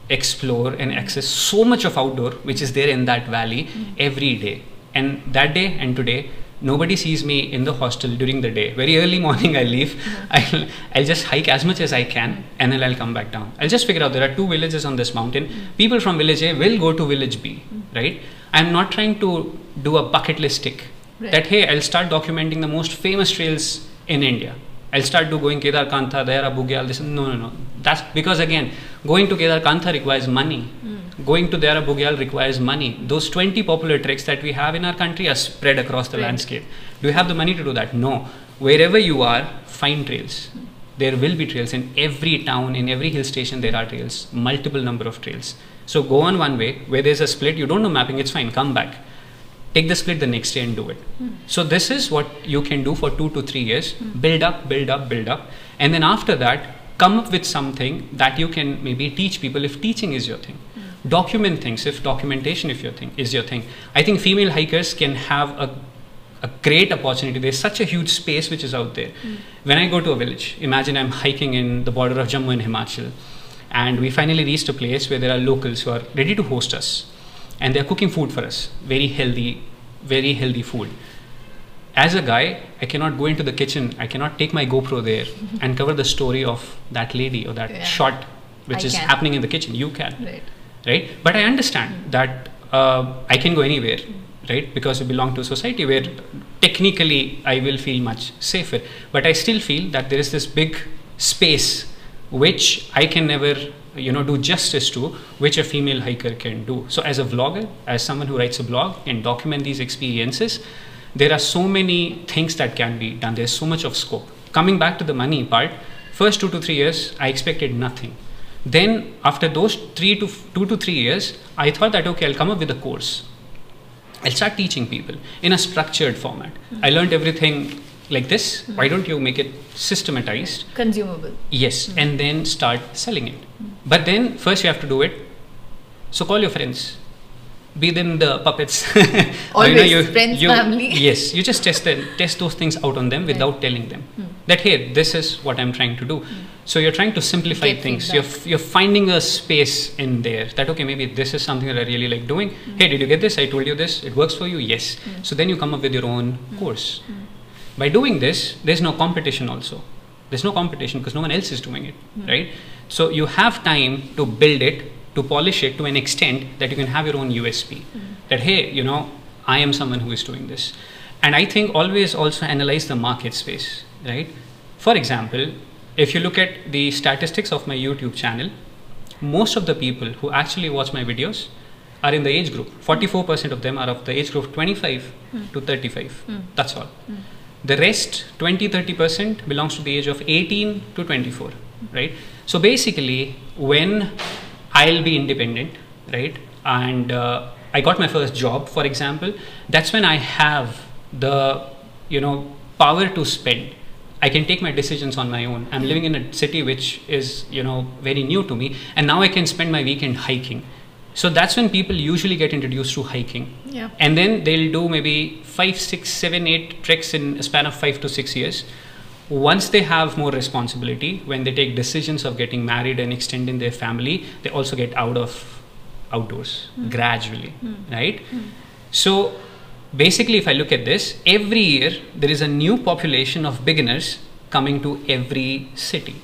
explore and access so much of outdoor, which is there in that valley hmm. every day. And that day and today, nobody sees me in the hostel during the day. Very early morning I leave. Mm-hmm. I'll, I'll just hike as much as I can and then I'll come back down. I'll just figure out there are two villages on this mountain. Mm-hmm. People from village A will go to village B, mm-hmm. right? I'm not trying to do a bucket list tick. Right. That, hey, I'll start documenting the most famous trails in India. I'll start do going Kedar Khanta, Daira, Bugyal, this. No, no, no. That's because, again, going to Kedar Khanta requires money. Mm. Going to Daira, Bugyal requires money. Those twenty popular treks that we have in our country are spread across the right. landscape. Do you have the money to do that? No. Wherever you are, find trails. Mm. There will be trails. In every town, in every hill station, there are trails. Multiple number of trails. So go on one way. Where there's a split, you don't know mapping, it's fine. Come back. Take the split the next day and do it. Mm. So this is what you can do for two to three years. Mm. Build up, build up, build up. And then after that, come up with something that you can maybe teach people if teaching is your thing. Mm. Document things if documentation if your thing is your thing. I think female hikers can have a, a great opportunity. There's such a huge space which is out there. Mm. When I go to a village, imagine I'm hiking in the border of Jammu and Himachal. And we finally reached a place where there are locals who are ready to host us. And they're cooking food for us. Very healthy, very healthy food. As a guy, I cannot go into the kitchen. I cannot take my GoPro there and cover the story of that lady or that yeah. shot which I is can. happening in the kitchen. You can. Right. right? But I understand mm. that uh, I can go anywhere, mm. right? Because I belong to a society where technically I will feel much safer. But I still feel that there is this big space which I can never, you know, do justice to, which a female hiker can do. So as a vlogger, as someone who writes a blog and document these experiences, there are so many things that can be done. There's so much of scope. Coming back to the money part, first two to three years, I expected nothing. Then after those three to two to three years, I thought that, okay, I'll come up with a course. I'll start teaching people in a structured format. Mm-hmm. I learned everything like this. Mm-hmm. Why don't you make it systematized? Consumable. Yes, mm-hmm. and then start selling it. But then first you have to do it. So call your friends. Be them the puppets. Always, you know, you, friends, you, family. Yes, you just test them, test those things out on them without right. telling them hmm. that, hey, this is what I'm trying to do. Hmm. So you're trying to simplify Get things. You're, you're finding a space in there that, okay, maybe this is something that I really like doing. Hmm. Hey, did you get this? I told you this. It works for you? Yes. Hmm. So then you come up with your own hmm. course. Hmm. By doing this, there's no competition also. There's no competition because no one else is doing it, mm. right? So you have time to build it, to polish it to an extent that you can have your own U S P. Mm. That, hey, you know, I am someone who is doing this. And I think always also analyze the market space, right? For example, if you look at the statistics of my YouTube channel, most of the people who actually watch my videos are in the age group. forty-four percent of them are of the age group twenty-five mm. to thirty-five. Mm. That's all. Mm. The rest, twenty to thirty percent, belongs to the age of eighteen to twenty-four, right? So basically, when I'll be independent, right? And uh, I got my first job, for example, that's when I have the, you know, power to spend. I can take my decisions on my own. I'm living in a city which is, you know, very new to me. And now I can spend my weekend hiking. So that's when people usually get introduced to hiking. Yeah. And then they'll do maybe five, six, seven, eight treks in a span of five to six years. Once they have more responsibility, when they take decisions of getting married and extending their family, they also get out of outdoors mm. gradually, mm. right? Mm. So basically, if I look at this, every year there is a new population of beginners coming to every city.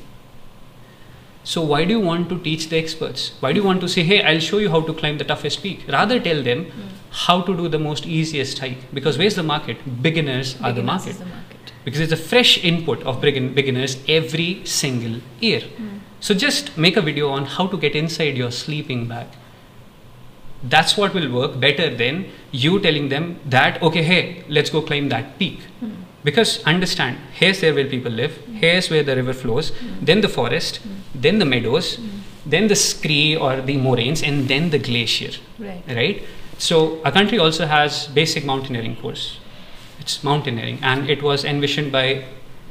So why do you want to teach the experts? Why do you want to say, hey, I'll show you how to climb the toughest peak? Rather tell them mm. how to do the most easiest hike. Because where's the market? Beginners, Beginners are the market. Is the market. Because it's a fresh input of begin beginners every single year. Mm. So just make a video on how to get inside your sleeping bag. That's what will work better than you telling them that, okay, hey, let's go climb that peak. Mm-hmm. Because understand, here's where people live, mm-hmm. here's where the river flows, mm-hmm. then the forest, mm-hmm. then the meadows, mm-hmm. then the scree or the moraines, and then the glacier, right. right? So our country also has basic mountaineering course. It's mountaineering, and it was envisioned by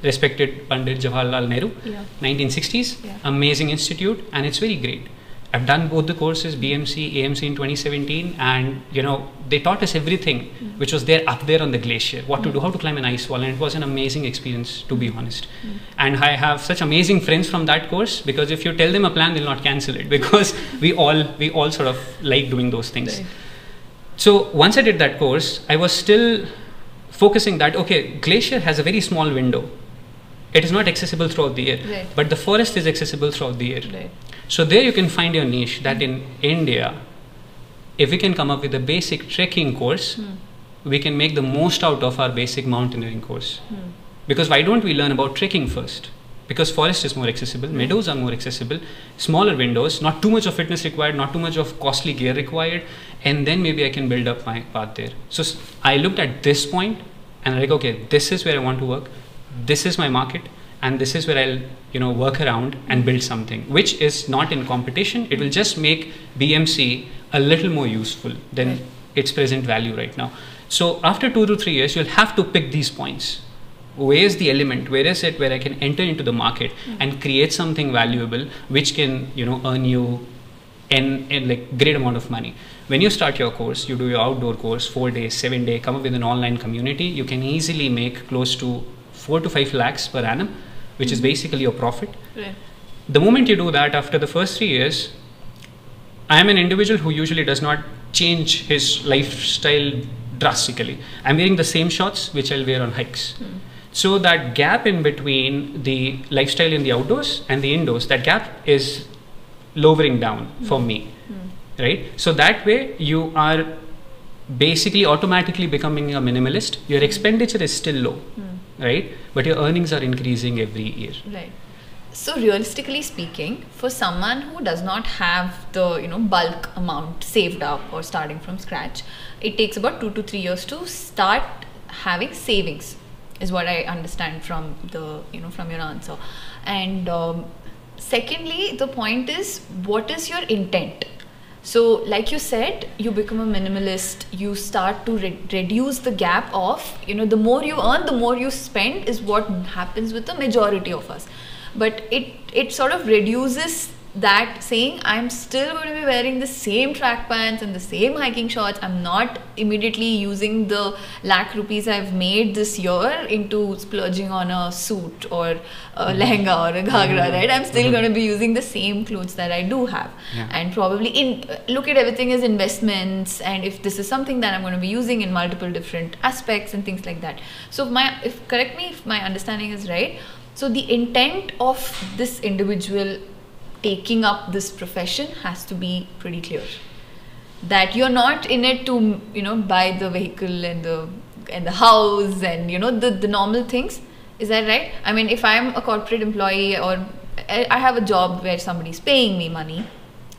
respected Pandit Jawaharlal Nehru, yeah. nineteen sixties, yeah. amazing institute, and it's very great. I've done both the courses, B M C, A M C in twenty seventeen, and you know, they taught us everything mm. which was there up there on the glacier, what mm. to do, how to climb an ice wall, and it was an amazing experience, to be honest. Mm. And I have such amazing friends from that course, because if you tell them a plan, they'll not cancel it, because we all we all sort of like doing those things. Right. So once I did that course, I was still focusing that, okay, glacier has a very small window. It is not accessible throughout the year, right. but the forest is accessible throughout the year. Right. So there you can find your niche, that in India, if we can come up with a basic trekking course, mm. we can make the most out of our basic mountaineering course. Mm. Because why don't we learn about trekking first? Because forest is more accessible, right. meadows are more accessible, smaller windows, not too much of fitness required, not too much of costly gear required, and then maybe I can build up my path there. So I looked at this point and I'm like, okay, this is where I want to work. This is my market, and this is where I'll, you know, work around and build something which is not in competition. It will just make B M C a little more useful than right. its present value right now. So after two to three years, you'll have to pick these points. Where is the element? Where is it where I can enter into the market mm-hmm. and create something valuable which can, you know, earn you an, an like great amount of money. When you start your course, you do your outdoor course, four days, seven day, come up with an online community. You can easily make close to four to five lakhs per annum, which mm-hmm. is basically your profit. Right. The moment you do that, after the first three years, I am an individual who usually does not change his lifestyle drastically. I'm wearing the same shorts, which I'll wear on hikes. Mm. So that gap in between the lifestyle in the outdoors and the indoors, that gap is lowering down mm. for me, mm. right? So that way you are basically automatically becoming a minimalist. Your expenditure is still low. Mm. Right, but your earnings are increasing every year. Right. So realistically speaking, for someone who does not have the, you know, bulk amount saved up or starting from scratch, it takes about two to three years to start having savings, is what I understand from the, you know, from your answer. And um, secondly, the point is, what is your intent? So like you said, you become a minimalist, you start to re reduce the gap of, you know, the more you earn, the more you spend, is what happens with the majority of us. But it, it sort of reduces that, saying I'm still going to be wearing the same track pants and the same hiking shorts. I'm not immediately using the lakh rupees I've made this year into splurging on a suit or a lehenga or a ghagra, right? I'm still going to be using the same clothes that I do have. Yeah. And probably in look at everything as investments, and if this is something that I'm going to be using in multiple different aspects and things like that. So my, if correct me if my understanding is right, so the intent of this individual taking up this profession has to be pretty clear, that you're not in it to, you know, buy the vehicle and the and the house and, you know, the, the normal things. Is that right? I mean, if I'm a corporate employee or I have a job where somebody's paying me money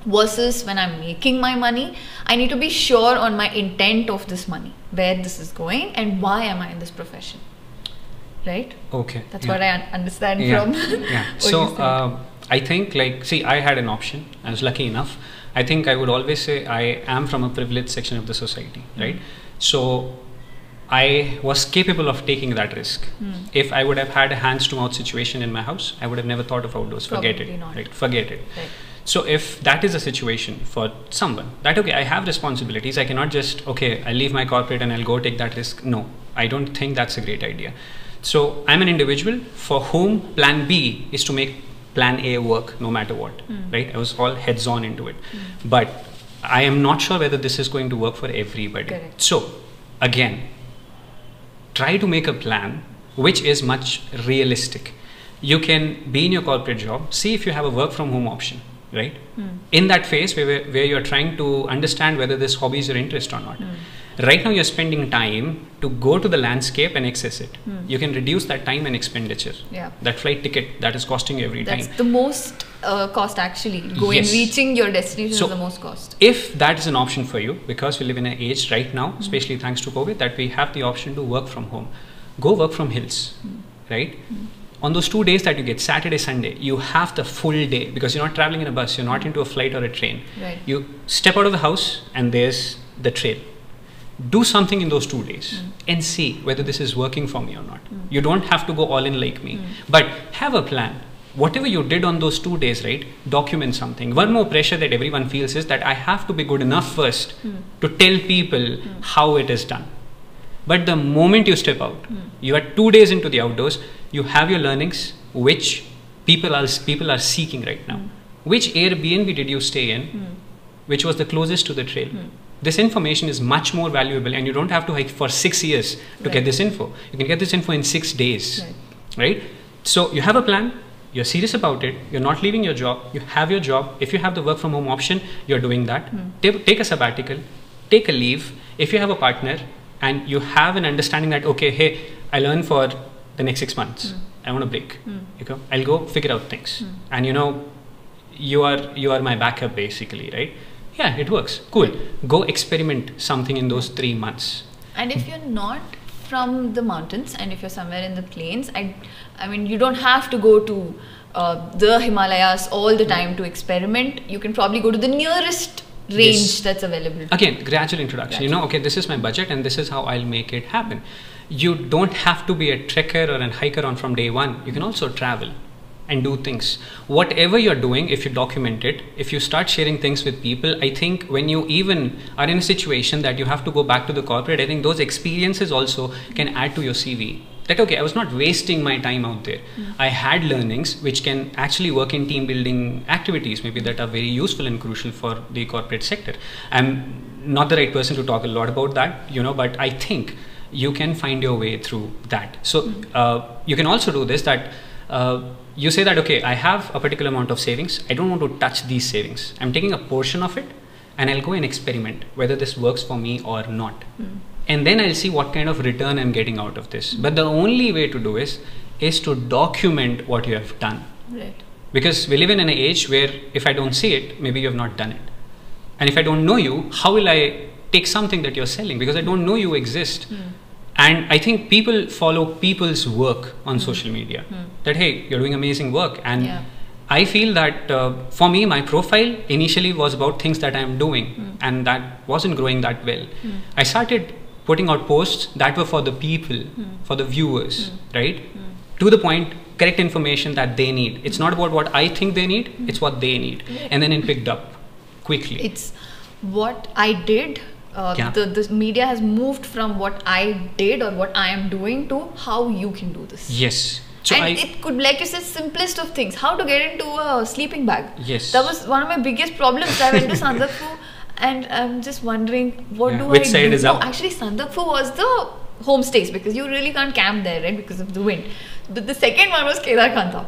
versus when I'm making my money, I need to be sure on my intent of this money, where this is going and why am I in this profession, right? Okay. That's yeah. what I un understand yeah. from yeah. what so, you said. Uh, I think, like, see, I had an option. I was lucky enough. I think I would always say I am from a privileged section of the society, right? So I was capable of taking that risk. Mm. If I would have had a hands-to-mouth situation in my house, I would have never thought of outdoors. Probably Forget it. Not. Right? Forget it. Right. So if that is a situation for someone, that, okay, I have responsibilities. I cannot just, okay, I'll leave my corporate and I'll go take that risk. No, I don't think that's a great idea. So I'm an individual for whom plan B is to make plan A work no matter what, mm. right? I was all heads on into it. Mm. But I am not sure whether this is going to work for everybody. Correct. So again, try to make a plan which is much realistic. You can be in your corporate job, see if you have a work from home option, right? Mm. In that phase where, where you're trying to understand whether this hobby is your interest or not. Mm. Right now you're spending time to go to the landscape and access it. Mm. You can reduce that time and expenditure. Yeah. That flight ticket that is costing you every That's time. That's the most uh, cost actually go yes. in reaching your destination so is the most cost. If that is an option for you, because we live in an age right now, mm-hmm. especially thanks to COVID, that we have the option to work from home, go work from hills, mm-hmm. right? Mm-hmm. On those two days that you get, Saturday, Sunday, you have the full day because you're not traveling in a bus, you're not into a flight or a train. Right. You step out of the house and there's the trail. Do something in those two days mm. and see whether this is working for me or not. Mm. You don't have to go all in like me, mm. but have a plan. Whatever you did on those two days, right, document something. One more pressure that everyone feels is that I have to be good enough first mm. to tell people mm. how it is done. But the moment you step out, mm. you are two days into the outdoors, you have your learnings, which people are, people are seeking right now. Mm. Which Airbnb did you stay in, mm. which was the closest to the trail? Mm. This information is much more valuable and you don't have to hike for six years to right. get this info. You can get this info in six days, right. right? So you have a plan, you're serious about it, you're not leaving your job, you have your job. If you have the work from home option, you're doing that. Mm. Take, take a sabbatical, take a leave. If you have a partner and you have an understanding that, okay, hey, I learn for the next six months, mm. I want a break, mm. okay? I'll go figure out things. Mm. And you know, you are, you are my backup basically, right? Yeah, it works. Cool. Go experiment something in those three months. And if you're not from the mountains and if you're somewhere in the plains, I, I mean, you don't have to go to uh, the Himalayas all the time to experiment. You can probably go to the nearest range yes. that's available. Again, gradual introduction. Gradual. You know, okay, this is my budget and this is how I'll make it happen. You don't have to be a trekker or a hiker on from day one. You can also travel and do things. Whatever you're doing, if you document it, if you start sharing things with people, I think when you even are in a situation that you have to go back to the corporate, I think those experiences also can add to your C V. That, okay, I was not wasting my time out there. Mm. I had learnings which can actually work in team building activities, maybe that are very useful and crucial for the corporate sector. I'm not the right person to talk a lot about that, you know, but I think you can find your way through that. So mm. uh, you can also do this, that Uh, you say that, okay, I have a particular amount of savings. I don't want to touch these savings. I'm taking a portion of it and I'll go and experiment whether this works for me or not. Mm. And then I'll see what kind of return I'm getting out of this. Mm. But the only way to do is, is to document what you have done. Right. Because we live in an age where if I don't see it, maybe you have not done it. And if I don't know you, how will I take something that you're selling? Because I don't know you exist. Mm. And I think people follow people's work on mm. social media mm. that, hey, you're doing amazing work. And yeah. I feel that uh, for me, my profile initially was about things that I'm doing mm. and that wasn't growing that well. Mm. I started putting out posts that were for the people, mm. for the viewers, mm. right? Mm. To the point, correct information that they need. It's not about what I think they need, mm. it's what they need. Yeah. And then it picked up quickly. It's what I did. Uh, yeah. the, the media has moved from what I did or what I am doing to how you can do this. Yes. So and I, it could, like you said, simplest of things. How to get into a sleeping bag. Yes. That was one of my biggest problems. I went to Sandakphu and I'm just wondering, what yeah. do Which I do? Which side is up? No, actually, Sandakphu was the homestays because you really can't camp there, right? Because of the wind. But the second one was Kedar Khanta.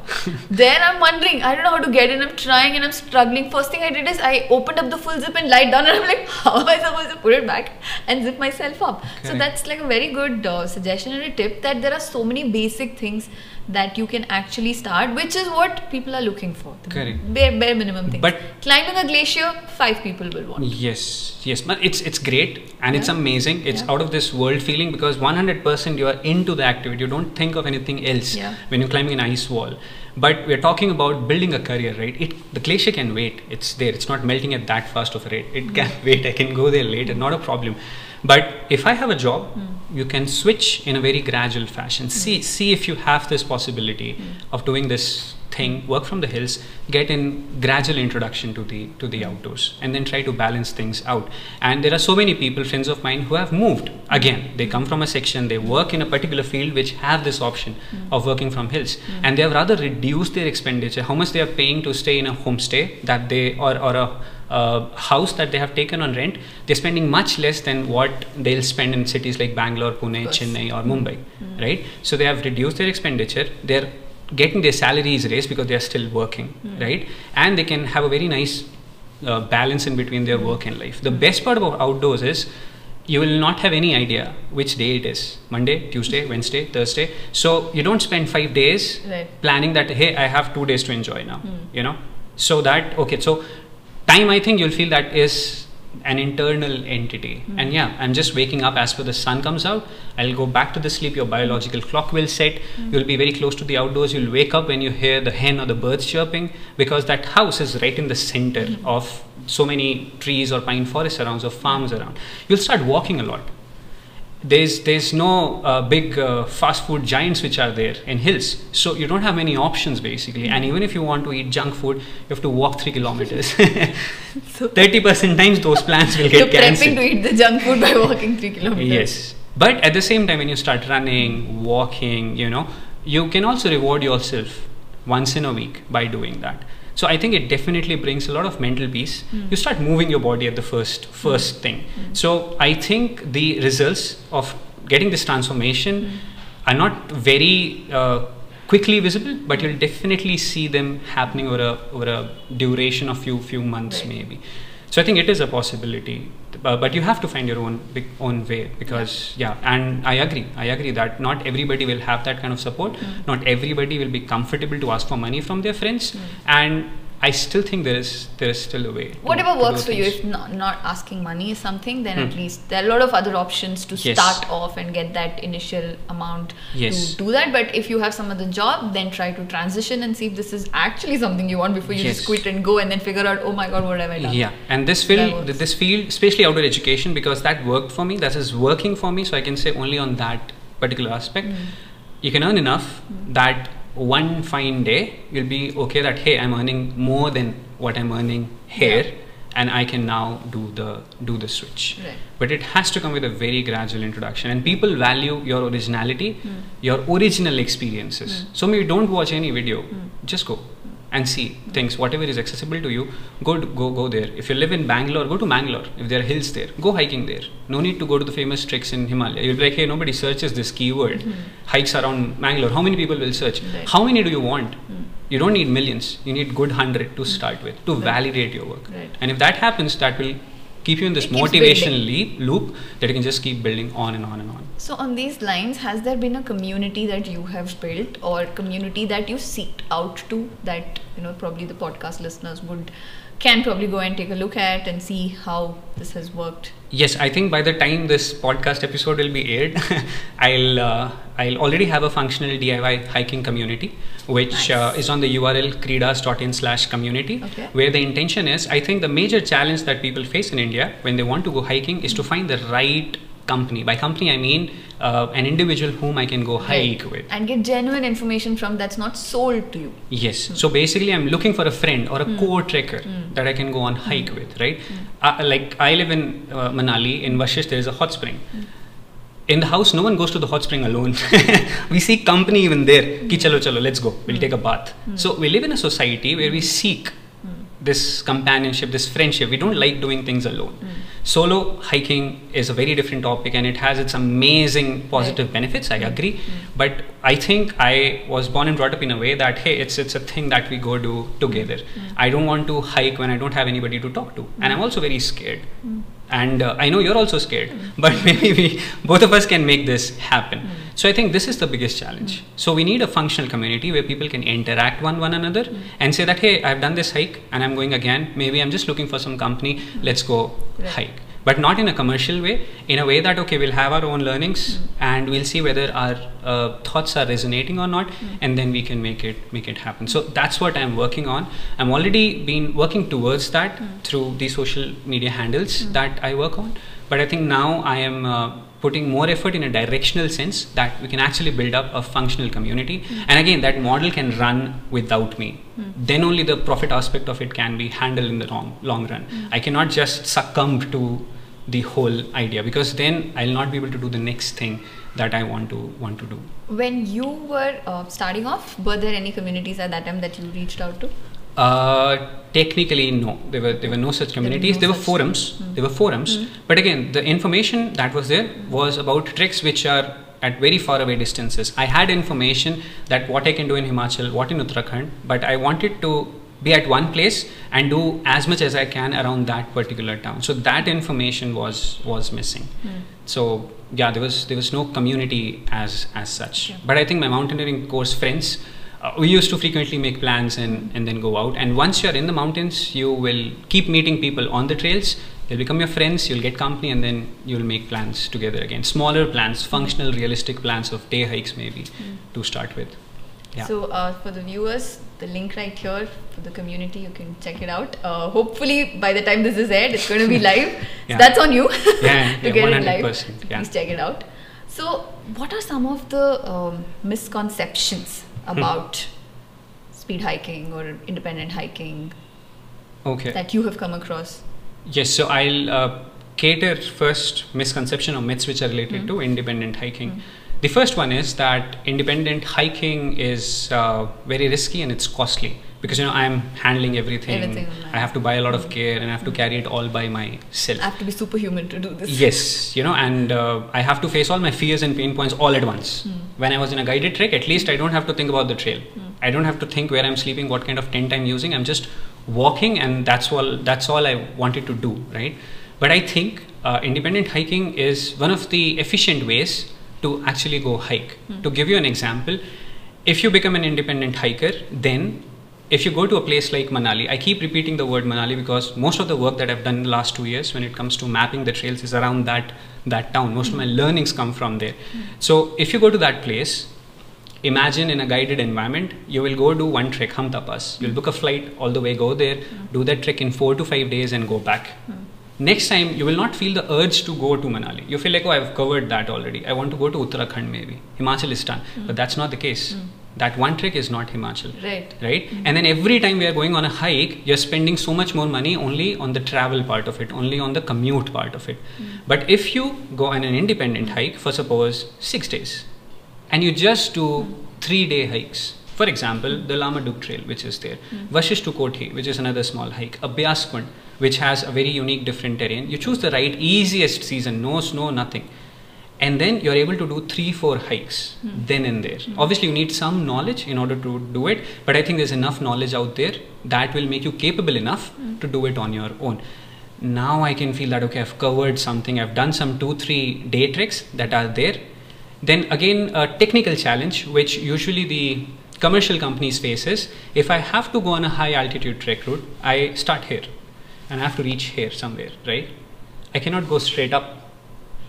Then I'm wondering, I don't know how to get in, I'm trying and I'm struggling. First thing I did is I opened up the full zip and lied down and I'm like, how am I supposed to put it back and zip myself up? Okay. So that's like a very good uh, suggestion and a tip that there are so many basic things that you can actually start, which is what people are looking for. Correct. Bare, bare minimum things. But climbing a glacier, five people will want. Yes, yes. It's, it's great and yeah. it's amazing. It's yeah. out of this world feeling because one hundred percent you are into the activity. You don't think of anything else. Yeah. When you're climbing an ice wall, but we're talking about building a career, right? It the glacier can wait. It's there. It's not melting at that fast of a rate. It mm. can wait. I can go there later. Mm. Not a problem. But if I have a job, mm. you can switch in a very gradual fashion. Mm. See, see if you have this possibility mm. of doing this thing. Work from the hills. Get in gradual introduction to the to the outdoors, and then try to balance things out. And there are so many people, friends of mine, who have moved. Again, they come from a section. They work in a particular field which have this option mm. of working from hills, mm. and they have rather reduced their expenditure. How much they are paying to stay in a homestay that they or or a Uh, house that they have taken on rent, they're spending much less than what they'll spend in cities like Bangalore, Pune, Chennai or Mumbai, mm. right? So they have reduced their expenditure, they're getting their salaries raised because they're still working, mm. right? And they can have a very nice uh, balance in between their work and life. The best part about outdoors is you will not have any idea which day it is. Monday, Tuesday, Wednesday, Thursday. So you don't spend five days right. planning that, hey, I have two days to enjoy now, mm. you know? So that, okay, so time, I think you'll feel that is an internal entity. Mm. And yeah, I'm just waking up as per the sun comes out. I'll go back to the sleep. Your biological clock will set. Mm. You'll be very close to the outdoors. You'll wake up when you hear the hen or the birds chirping, because that house is right in the center mm. of so many trees or pine forests around, or farms around. You'll start walking a lot. There's, there's no uh, big uh, fast food giants which are there in hills. So you don't have many options basically. And even if you want to eat junk food, you have to walk three kilometers. thirty percent times those plans will get cancelled. You're prepping to eat the junk food by walking three kilometers. Yes. But at the same time, when you start running, walking, you know, you can also reward yourself once in a week by doing that. So I think it definitely brings a lot of mental peace. Mm. You start moving your body at the first first mm. thing. Mm. So I think the results of getting this transformation mm. are not very uh, quickly visible, but you'll definitely see them happening over a, over a duration of few few months right. maybe. So I think it is a possibility, uh, but you have to find your own own way, because yeah, and I agree, I agree that not everybody will have that kind of support. Mm. Not everybody will be comfortable to ask for money from their friends, mm. and I still think there is there is still a way. To, Whatever works for you, if not, not asking money is something, then mm. at least there are a lot of other options to yes. start off and get that initial amount yes. to do that. But if you have some other job, then try to transition and see if this is actually something you want before you yes. just quit and go and then figure out, oh my God, what have I done? Yeah, and this field, this field, especially outdoor education, because that worked for me, that is working for me, so I can say only on that particular aspect. Mm. You can earn enough mm. that one fine day you'll be okay that, hey, I'm earning more than what I'm earning here yeah. and I can now do the do the switch right. But it has to come with a very gradual introduction, and people value your originality, mm. your original experiences. Mm. So maybe don't watch any video, mm. just go and see mm. things, whatever is accessible to you. Go to, go go there. If you live in Bangalore, go to Mangalore. If there are hills there, go hiking there. No need to go to the famous treks in Himalaya. You'll be like, hey, nobody searches this keyword. Mm. Hikes around Mangalore. How many people will search? Right. How many do you want? Mm. You don't need millions. You need good hundred to mm. start with, to right. validate your work. Right. And if that happens, that will keep you in this motivation leap, loop that you can just keep building on and on and on. So on these lines, has there been a community that you have built, or community that you seeked out to, that, you know, probably the podcast listeners would can probably go and take a look at and see how this has worked? Yes, I think by the time this podcast episode will be aired, I'll uh, I'll already have a functional D I Y hiking community, which nice. uh, is on the U R L creedas dot in slash community, okay. where the intention is, I think the major challenge that people face in India when they want to go hiking is mm-hmm. to find the right company. By company, I mean uh, an individual whom I can go hike right. with. And get genuine information from, that's not sold to you. Yes. Mm. So basically, I'm looking for a friend or a mm. co-trekker mm. that I can go on hike mm. with, right? Mm. Uh, like I live in uh, Manali, in Vashisht, there is a hot spring. Mm. In the house, no one goes to the hot spring alone. We seek company even there. Mm. Ki chalo chalo, let's go. We'll mm. take a bath. Mm. So we live in a society where we seek this companionship, this friendship. We don't like doing things alone. Mm. Solo hiking is a very different topic, and it has its amazing positive right. benefits, I mm. agree. Mm. But I think I was born and brought up in a way that, hey, it's it's a thing that we go do together. Mm. I don't want to hike when I don't have anybody to talk to. Mm. And I'm also very scared. Mm. And uh, I know you're also scared, mm. but maybe we, both of us can make this happen. Mm. So I think this is the biggest challenge. Mm. So we need a functional community where people can interact one one another mm. and say that, hey, I've done this hike and I'm going again. Maybe I'm just looking for some company. Mm. Let's go right. hike. But not in a commercial way, in a way that, okay, we'll have our own learnings mm. and we'll see whether our uh, thoughts are resonating or not. Mm. And then we can make it, make it happen. So that's what I'm working on. I'm already been working towards that mm. through the social media handles mm. that I work on. But I think now I am uh, putting more effort in a directional sense that we can actually build up a functional community. Mm. And again, that model can run without me. Mm. Then only the profit aspect of it can be handled in the long, long run. Mm. I cannot just succumb to the whole idea, because then I'll not be able to do the next thing that I want to want to do. When you were uh, starting off, were there any communities at that time that you reached out to? Uh, technically, no. There were there were no such communities. There were forums. There were forums. Mm. But again, the information that was there was about treks which are at very far away distances. I had information that what I can do in Himachal, what in Uttarakhand, but I wanted to be at one place and do as much as I can around that particular town. So that information was was missing. Mm. So yeah, there was there was no community as as such. Yeah. But I think my mountaineering course friends Uh, we used to frequently make plans and, and then go out. And once you're in the mountains, you will keep meeting people on the trails. They'll become your friends, you'll get company, and then you'll make plans together again. Smaller plans, functional, realistic plans of day hikes maybe mm. to start with. Yeah. So uh, for the viewers, the link right here for the community, you can check it out. Uh, hopefully by the time this is aired, it's going to be live. Yeah. So that's on you yeah, to yeah, get it live. Yeah. Please check it out. So what are some of the um, misconceptions about speed hiking or independent hiking okay. that you have come across? Yes, so I'll uh, cater first misconception or myths which are related mm. to independent hiking. Mm. The first one is that independent hiking is uh, very risky and it's costly, because you know I'm handling everything. everything I have to buy a lot of gear, and I have to carry it all by myself. I have to be superhuman to do this. Yes, you know, and uh, I have to face all my fears and pain points all at once. Mm. When I was in a guided trek, at least I don't have to think about the trail. Mm. I don't have to think where I'm sleeping, what kind of tent I'm using. I'm just walking, and that's all. That's all I wanted to do, right? But I think uh, independent hiking is one of the efficient ways to actually go hike. Mm. To give you an example, if you become an independent hiker, then if you go to a place like Manali, I keep repeating the word Manali because most of the work that I've done in the last two years when it comes to mapping the trails is around that, that town. Most mm. of my learnings come from there. Mm. So if you go to that place, imagine in a guided environment, you will go do one trek, Hamta Pass. You'll book a flight all the way, go there, mm. do that trek in four to five days and go back. Mm. Next time, you will not feel the urge to go to Manali. You feel like, oh, I've covered that already. I want to go to Uttarakhand maybe. Himachal is done. Mm. But that's not the case. Mm. That one trek is not Himachal. Right. Right? Mm. And then every time we are going on a hike, you're spending so much more money only on the travel part of it, only on the commute part of it. Mm. But if you go on an independent hike for, suppose, six days, and you just do mm. three-day hikes. For example, the Lamadug Trail, which is there. Mm. Vashisht to Kothi, which is another small hike. Abhyas Kund, which has a very unique different terrain. You choose the right easiest season, no snow, nothing. And then you're able to do three, four hikes mm. then and there. Mm. Obviously, you need some knowledge in order to do it. But I think there's enough knowledge out there that will make you capable enough mm. to do it on your own. Now I can feel that, okay, I've covered something. I've done some two, three day treks that are there. Then again, a technical challenge, which usually the commercial companies faces. If I have to go on a high altitude trek route, I start here. And I have to reach here somewhere, right? I cannot go straight up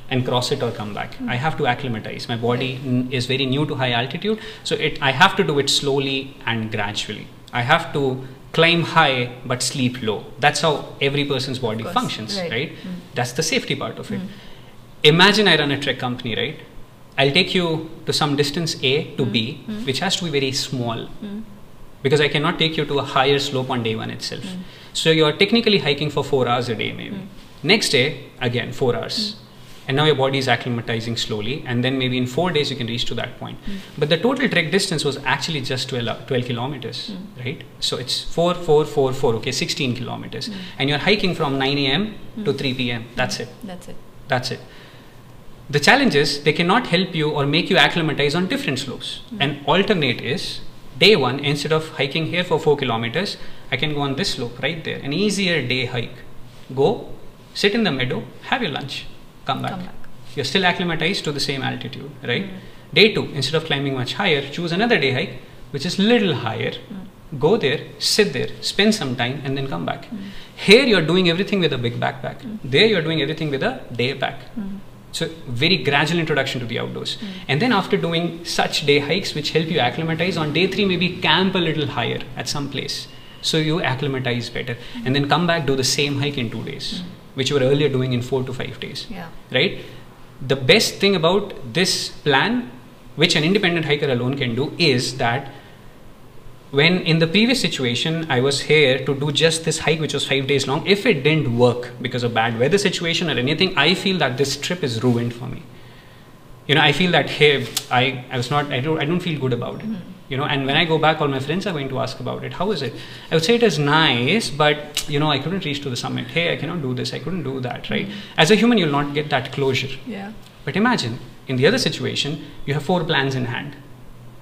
and cross it or come back. Mm. I have to acclimatize. My body n is very new to high altitude. So it, I have to do it slowly and gradually. I have to climb high but sleep low. That's how every person's body functions, right? right? Mm. That's the safety part of it. Mm. Imagine I run a trek company, right? I'll take you to some distance A to mm. B, mm. which has to be very small. Mm. Because I cannot take you to a higher slope on day one itself. Mm. So you're technically hiking for four hours a day maybe. Mm. Next day, again, four hours. Mm. And now your body is acclimatizing slowly. And then maybe in four days, you can reach to that point. Mm. But the total trek distance was actually just twelve, twelve kilometers, mm. right? So it's four, four, four, four, okay, sixteen kilometers. Mm. And you're hiking from nine A M mm. to three P M That's mm. it. That's it. That's it. The challenge is they cannot help you or make you acclimatize on different slopes. Mm. And alternate is, day one, instead of hiking here for four kilometers, I can go on this slope right there, an easier day hike. Go, sit in the meadow, have your lunch, come back. Come back. You're still acclimatized to the same altitude, right? Mm. Day two, instead of climbing much higher, choose another day hike, which is little higher. Mm. Go there, sit there, spend some time and then come back. Mm. Here you're doing everything with a big backpack. Mm. There you're doing everything with a day pack. Mm. So very gradual introduction to the outdoors. Mm. And then after doing such day hikes, which help you acclimatize, on day three, maybe camp a little higher at some place. So you acclimatize better mm. and then come back, do the same hike in two days, mm. which you were earlier doing in four to five days, yeah. right? The best thing about this plan, which an independent hiker alone can do, is that when in the previous situation, I was here to do just this hike, which was five days long. If it didn't work because of bad weather situation or anything, I feel that this trip is ruined for me. You know, I feel that, hey, I, I was not, I don't, I don't feel good about it. Mm. You know, and when I go back, all my friends are going to ask about it. How is it? I would say it is nice, but you know, I couldn't reach to the summit. Hey, I cannot do this. I couldn't do that, right? Mm. As a human, you'll not get that closure. Yeah. But imagine in the other situation, you have four plans in hand,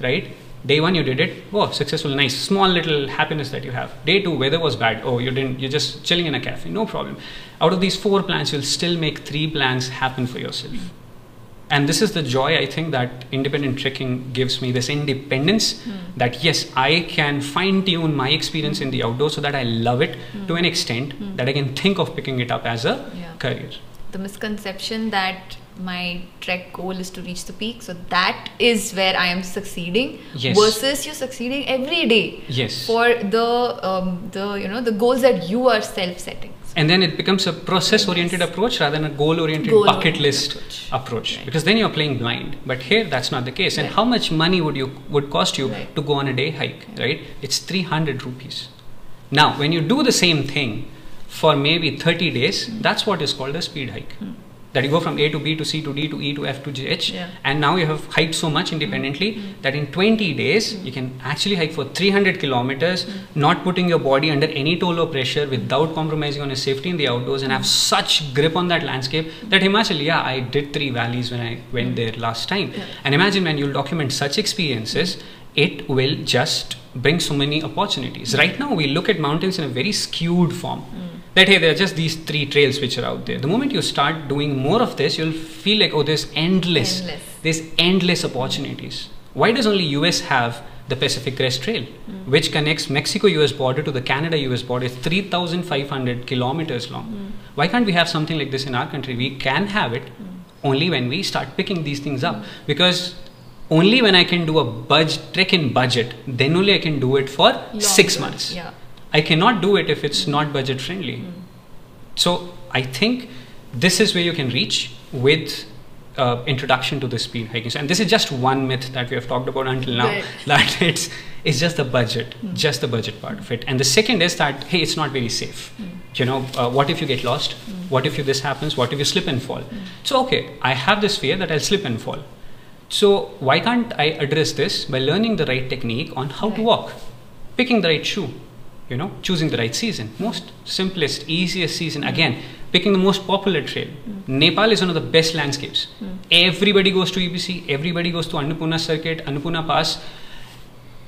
right? Day one, you did it. Oh, successful, nice, small little happiness that you have. Day two, weather was bad. Oh, you didn't, you're just chilling in a cafe. No problem. Out of these four plans, you'll still make three plans happen for yourself. And this is the joy, I think, that independent trekking gives me, this independence mm. that yes, I can fine tune my experience mm. in the outdoors so that I love it mm. to an extent mm. that I can think of picking it up as a yeah. career. The misconception that my trek goal is to reach the peak, so that is where I am succeeding, yes. versus you're succeeding every day yes. for the um, the you know the goals that you are self-setting. And then it becomes a process-oriented yes. approach rather than a goal-oriented goal bucket list approach, approach. Right. Because then you're playing blind. But here, that's not the case. Right. And how much money would you would cost you right. to go on a day hike? Right. right? It's three hundred rupees. Now, when you do the same thing for maybe thirty days, mm. that's what is called a speed hike. Mm. That you go from A to B to C to D to E to F to G H, yeah. and now you have hiked so much independently mm-hmm. that in twenty days mm-hmm. you can actually hike for three hundred kilometers, mm-hmm. not putting your body under any toll or pressure, without compromising on your safety in the outdoors, and mm-hmm. have such grip on that landscape that Himachal, yeah, I did three valleys when I went there last time. Yeah. And imagine when you'll document such experiences, it will just bring so many opportunities. Mm-hmm. Right now we look at mountains in a very skewed form. Mm-hmm. That hey, there are just these three trails which are out there. The moment you start doing more of this, you'll feel like, oh, there's endless, endless. there's endless opportunities. Why does only U S have the Pacific Crest Trail, mm. which connects Mexico U S border to the Canada U S border? It's three thousand five hundred kilometers long. Mm. Why can't we have something like this in our country? We can have it mm. only when we start picking these things up, mm. because only when I can do a budge, trek in budget, then only I can do it for long six years. months. Yeah. I cannot do it if it's not budget friendly. Mm. So I think this is where you can reach with uh, introduction to the speed hiking. And this is just one myth that we have talked about until now, right. that it's, it's just the budget, mm. just the budget part of it. And the second is that, hey, it's not very safe. Mm. You know, uh, what if you get lost? Mm. What if you, this happens? What if you slip and fall? Mm. So, okay, I have this fear that I'll slip and fall. So why can't I address this by learning the right technique on how right. to walk, picking the right shoe? You know, choosing the right season, most simplest, easiest season. Mm. Again, picking the most popular trail. Mm. Nepal is one of the best landscapes. Mm. Everybody goes to E B C, everybody goes to Annapurna Circuit, Annapurna Pass.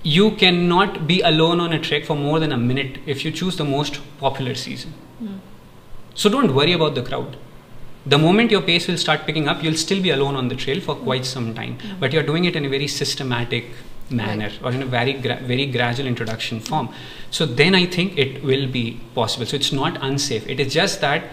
You cannot be alone on a trek for more than a minute if you choose the most popular season. Mm. So don't worry about the crowd. The moment your pace will start picking up, you'll still be alone on the trail for quite some time. Mm. But you're doing it in a very systematic manner, right. or in a very gra very gradual introduction form. So then I think it will be possible. So it's not unsafe. It is just that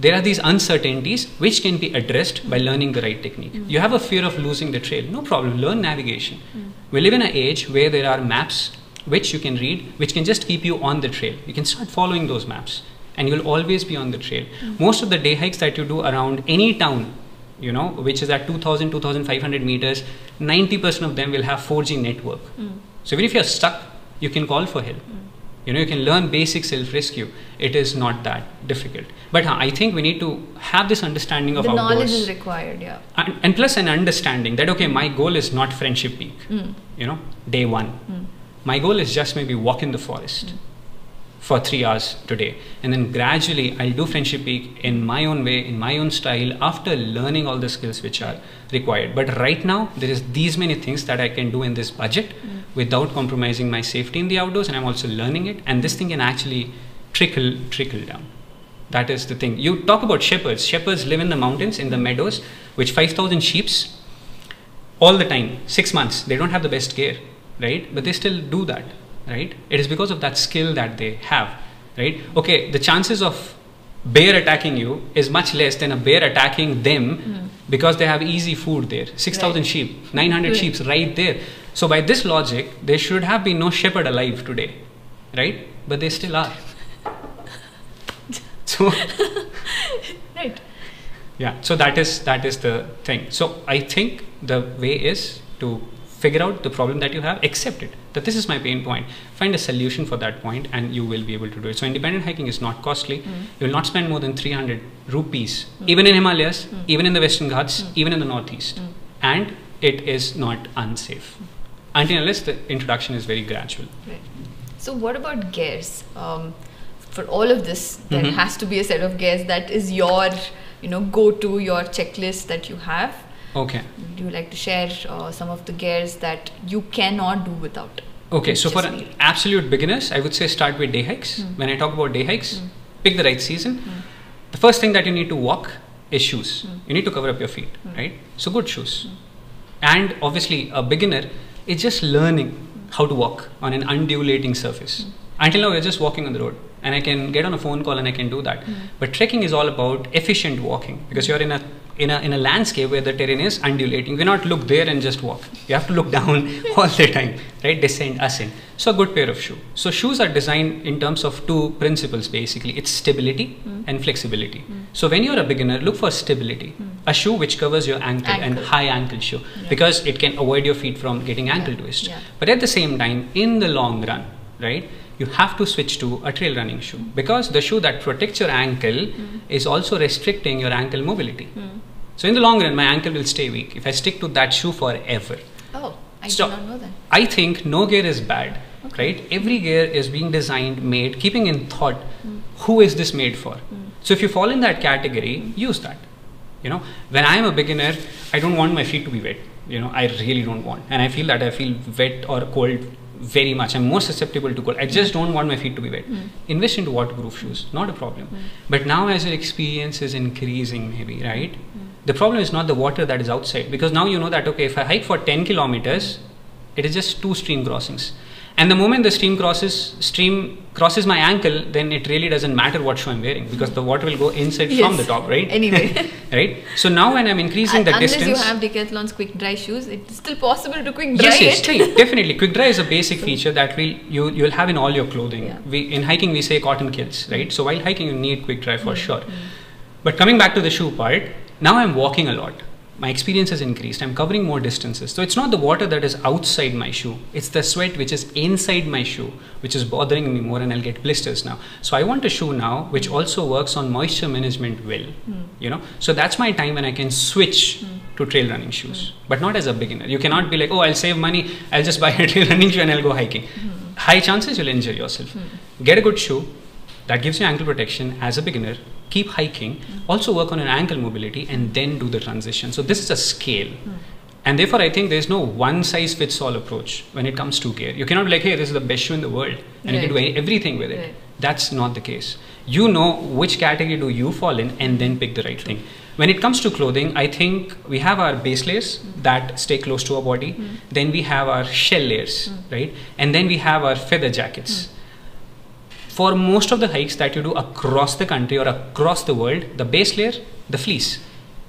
there are these uncertainties which can be addressed mm. by learning the right technique. Mm. You have a fear of losing the trail. No problem. Learn navigation. Mm. We live in an age where there are maps which you can read, which can just keep you on the trail. You can start following those maps and you'll always be on the trail. Mm. Most of the day hikes that you do around any town, you know, which is at two thousand, two thousand five hundred meters, ninety percent of them will have four G network. Mm. So even if you're stuck, you can call for help. Mm. You know, you can learn basic self-rescue. It is not that difficult. But uh, I think we need to have this understanding of the outdoors. The knowledge is required, yeah. And, and plus an understanding that, okay, my goal is not Friendship Peak, mm. you know, day one. Mm. My goal is just maybe walk in the forest. Mm. For three hours today, and then gradually I'll do Friendship Peak in my own way, in my own style, after learning all the skills which are required. But right now there is these many things that I can do in this budget mm. without compromising my safety in the outdoors, and I'm also learning it, and this thing can actually trickle trickle down. That is the thing. You talk about shepherds. Shepherds live in the mountains, in the meadows, which five thousand sheeps all the time, six months. They don't have the best gear, right? But they still do that. Right? It is because of that skill that they have, right? Okay, the chances of bear attacking you is much less than a bear attacking them mm. because they have easy food there. six thousand right. sheep, nine hundred right. sheep right there. So by this logic, there should have been no shepherd alive today, right? But they still are. So, right. Yeah, so that is, that is the thing. So I think the way is to figure out the problem that you have, accept it, that this is my pain point, find a solution for that point, and you will be able to do it. So independent hiking is not costly. Mm. You will not spend more than three hundred rupees, mm. even in Himalayas, mm. even in the Western Ghats, mm. even in the Northeast. Mm. And it is not unsafe. Mm. Until unless the introduction is very gradual. Right. So what about gears? Um, for all of this, there mm-hmm. has to be a set of gears that is your, you know, go-to, your checklist that you have. Okay. Would you like to share uh, some of the gears that you cannot do without? Okay, so for an absolute beginners, I would say start with day hikes. Mm. When I talk about day hikes, mm. pick the right season. Mm. The first thing that you need to walk is shoes. Mm. You need to cover up your feet, mm. right? So good shoes. Mm. And obviously a beginner is just learning mm. how to walk on an undulating surface. Mm. Until now, you're just walking on the road, and I can get on a phone call and I can do that. Mm. But trekking is all about efficient walking, because you're in a in a in a landscape where the terrain is undulating. You cannot look there and just walk. You have to look down all the time, right? Descend, ascend. So a good pair of shoe. So shoes are designed in terms of two principles basically. It's stability mm. and flexibility. Mm. So when you're a beginner, look for stability. Mm. A shoe which covers your ankle, ankle. and high ankle shoe, yeah. because it can avoid your feet from getting ankle yeah. twist. Yeah. But at the same time, in the long run, right? You have to switch to a trail running shoe, mm. because the shoe that protects your ankle mm. is also restricting your ankle mobility. Mm. So in the long run, my ankle will stay weak if I stick to that shoe forever. Oh, I so did not know that. I think no gear is bad, okay. right? Every gear is being designed, made, keeping in thought, mm. who is this made for? Mm. So if you fall in that category, mm. use that. You know, when I am a beginner, I don't want my feet to be wet. You know, I really don't want. And I feel that I feel wet or cold very much. I'm more susceptible to cold. I just don't want my feet to be wet. Mm. Invest into waterproof shoes, not a problem. Mm. But now as your experience is increasing maybe, right? Mm. The problem is not the water that is outside, because now you know that, okay, if I hike for ten kilometers, it is just two stream crossings. And the moment the stream crosses, stream crosses my ankle, then it really doesn't matter what shoe I'm wearing, because the water will go inside yes. from the top, right? Anyway. Right? So now when I'm increasing uh, the unless distance... Unless you have Decathlon's quick dry shoes, it's still possible to quick dry yes, yes, it. Yes, definitely. Quick dry is a basic feature that will you, you'll have in all your clothing. Yeah. We, in hiking, we say cotton kills, right? So while hiking, you need quick dry for mm-hmm. sure. Mm-hmm. But coming back to the shoe part, now I'm walking a lot. My experience has increased. I'm covering more distances. So it's not the water that is outside my shoe. It's the sweat which is inside my shoe, which is bothering me more, and I'll get blisters now. So I want a shoe now which also works on moisture management well, mm. you know. So that's my time when I can switch mm. to trail running shoes, mm. but not as a beginner. You cannot be like, oh, I'll save money. I'll just buy a trail running shoe and I'll go hiking. Mm. High chances you'll injure yourself. Mm. Get a good shoe that gives you ankle protection as a beginner. Keep hiking, mm. also work on your ankle mobility, and then do the transition. So this is a scale. Mm. And therefore, I think there's no one size fits all approach when it comes to gear. You cannot be like, hey, this is the best shoe in the world, and right. you can do everything with it. Right. That's not the case. You know which category do you fall in, and then pick the right True. Thing. When it comes to clothing, I think we have our base layers mm. that stay close to our body. Mm. Then we have our shell layers, mm. right? And then we have our feather jackets. Mm. For most of the hikes that you do across the country or across the world, the base layer, the fleece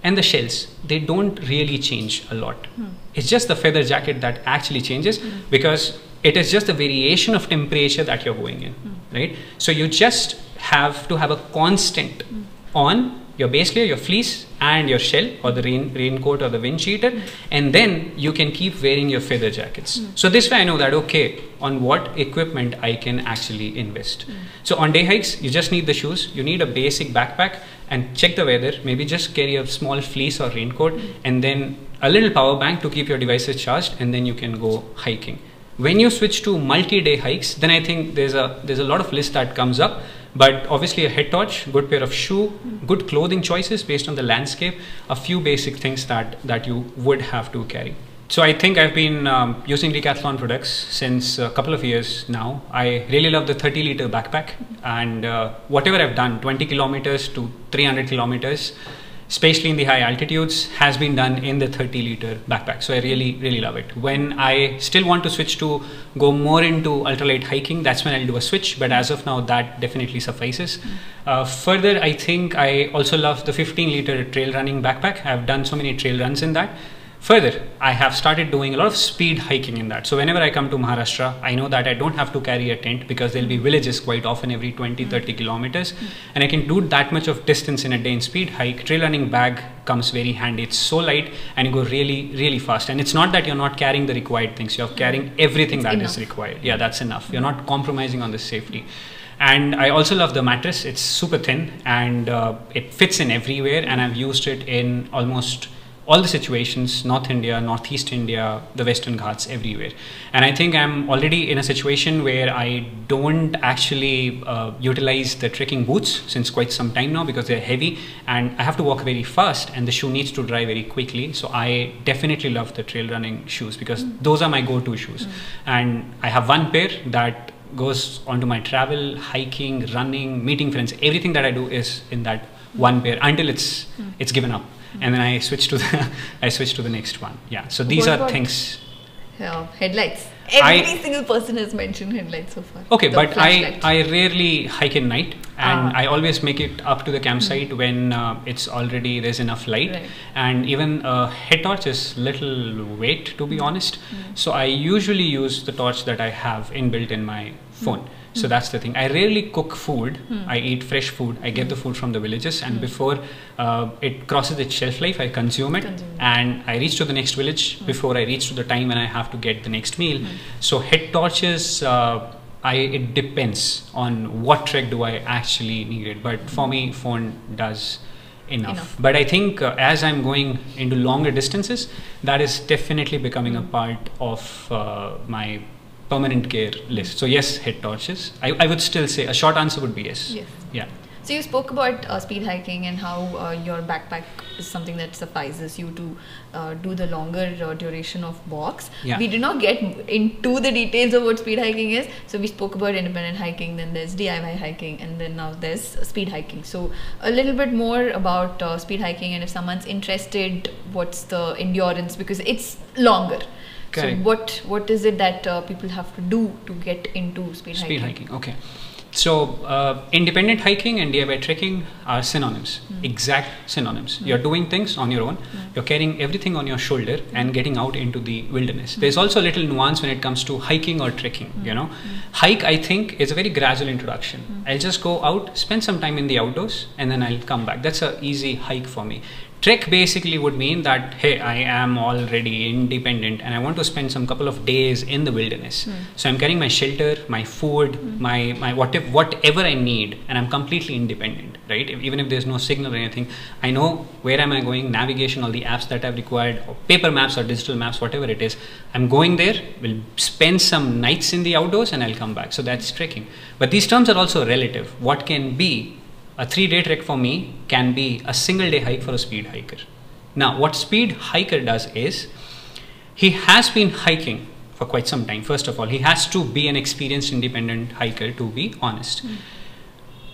and the shells, they don't really change a lot. Hmm. It's just the feather jacket that actually changes hmm. because it is just the variation of temperature that you're going in, hmm. right? So you just have to have a constant hmm. on your base layer, your fleece and your shell or the rain raincoat or the wind cheater, mm. and then you can keep wearing your feather jackets. Mm. So this way I know that, okay, on what equipment I can actually invest. Mm. So on day hikes, you just need the shoes, you need a basic backpack and check the weather, maybe just carry a small fleece or raincoat mm. and then a little power bank to keep your devices charged, and then you can go hiking. When you switch to multi-day hikes, then I think there's a, there's a lot of list that comes up. But obviously a head torch, good pair of shoe, mm. good clothing choices based on the landscape, a few basic things that, that you would have to carry. So I think I've been um, using Decathlon products since a couple of years now. I really love the thirty litre backpack, and uh, whatever I've done, twenty kilometers to three hundred kilometers, especially in the high altitudes, has been done in the thirty litre backpack. So I really, really love it. When I still want to switch to go more into ultralight hiking, that's when I'll do a switch. But as of now, that definitely suffices. Mm. Uh, further, I think I also love the fifteen litre trail running backpack. I've done so many trail runs in that. Further, I have started doing a lot of speed hiking in that. So whenever I come to Maharashtra, I know that I don't have to carry a tent, because there'll be villages quite often every twenty, thirty kilometers. Mm. And I can do that much of distance in a day in speed hike. Trail running bag comes very handy. It's so light and you go really, really fast. And it's not that you're not carrying the required things. You're carrying everything it's that enough. Is required. Yeah, that's enough. Mm. You're not compromising on the safety. And I also love the mattress. It's super thin and uh, it fits in everywhere. And I've used it in almost all the situations, North India, Northeast India, the Western Ghats, everywhere. And I think I'm already in a situation where I don't actually uh, utilize the trekking boots since quite some time now, because they're heavy and I have to walk very fast and the shoe needs to dry very quickly. So I definitely love the trail running shoes, because mm. those are my go-to shoes. Mm. And I have one pair that goes onto my travel, hiking, running, meeting friends. Everything that I do is in that one pair until it's mm. it's given up, mm. and then I switch to the I switch to the next one. Yeah. So these what are things. Yeah, headlights. Every I, single person has mentioned headlights so far. Okay, the but I, I rarely hike in night, and ah. I always make it up to the campsite mm. when uh, it's already there's enough light, right. and even uh, head torch is little weight, to be honest. Mm. So I usually use the torch that I have inbuilt in my phone. Mm. So that's the thing. I rarely cook food. Mm. I eat fresh food. I get the food from the villages, and mm. before uh, it crosses its shelf life, I consume it, consume it, and I reach to the next village mm. before I reach to the time when I have to get the next meal. Mm. So head torches, uh, I it depends on what trek do I actually need it. But for me, phone does enough. enough. But I think uh, as I'm going into longer distances, that is definitely becoming a part of uh, my permanent care list. So yes, head torches. I, I would still say a short answer would be yes. Yes. Yeah. So you spoke about uh, speed hiking and how uh, your backpack is something that suffices you to uh, do the longer uh, duration of walks. Yeah. We did not get into the details of what speed hiking is. So we spoke about independent hiking, then there's D I Y hiking, and then now there's speed hiking. So a little bit more about uh, speed hiking, and if someone's interested, what's the endurance, because it's longer. So what what is it that uh, people have to do to get into speed hiking? Speed hiking, okay. So uh, independent hiking and D I Y trekking are synonyms, mm. exact synonyms. Mm. You're doing things on your own. Mm. You're carrying everything on your shoulder mm. and getting out into the wilderness. Mm. There's also a little nuance when it comes to hiking or trekking, mm. you know. Mm. Hike, I think, is a very gradual introduction. Mm. I'll just go out, spend some time in the outdoors, and then I'll come back. That's an easy hike for me. Trek basically would mean that, hey, I am already independent and I want to spend some couple of days in the wilderness. Mm. So I'm carrying my shelter, my food, mm. my, my whatever, whatever I need, and I'm completely independent, right? If, even if there's no signal or anything, I know where am I going, navigation, all the apps that I've required, or paper maps or digital maps, whatever it is. I'm going there, will spend some nights in the outdoors and I'll come back. So that's trekking. But these terms are also relative. What can be a three-day trek for me can be a single-day hike for a speed hiker. Now, what speed hiker does is, he has been hiking for quite some time. First of all, he has to be an experienced independent hiker, to be honest. Mm.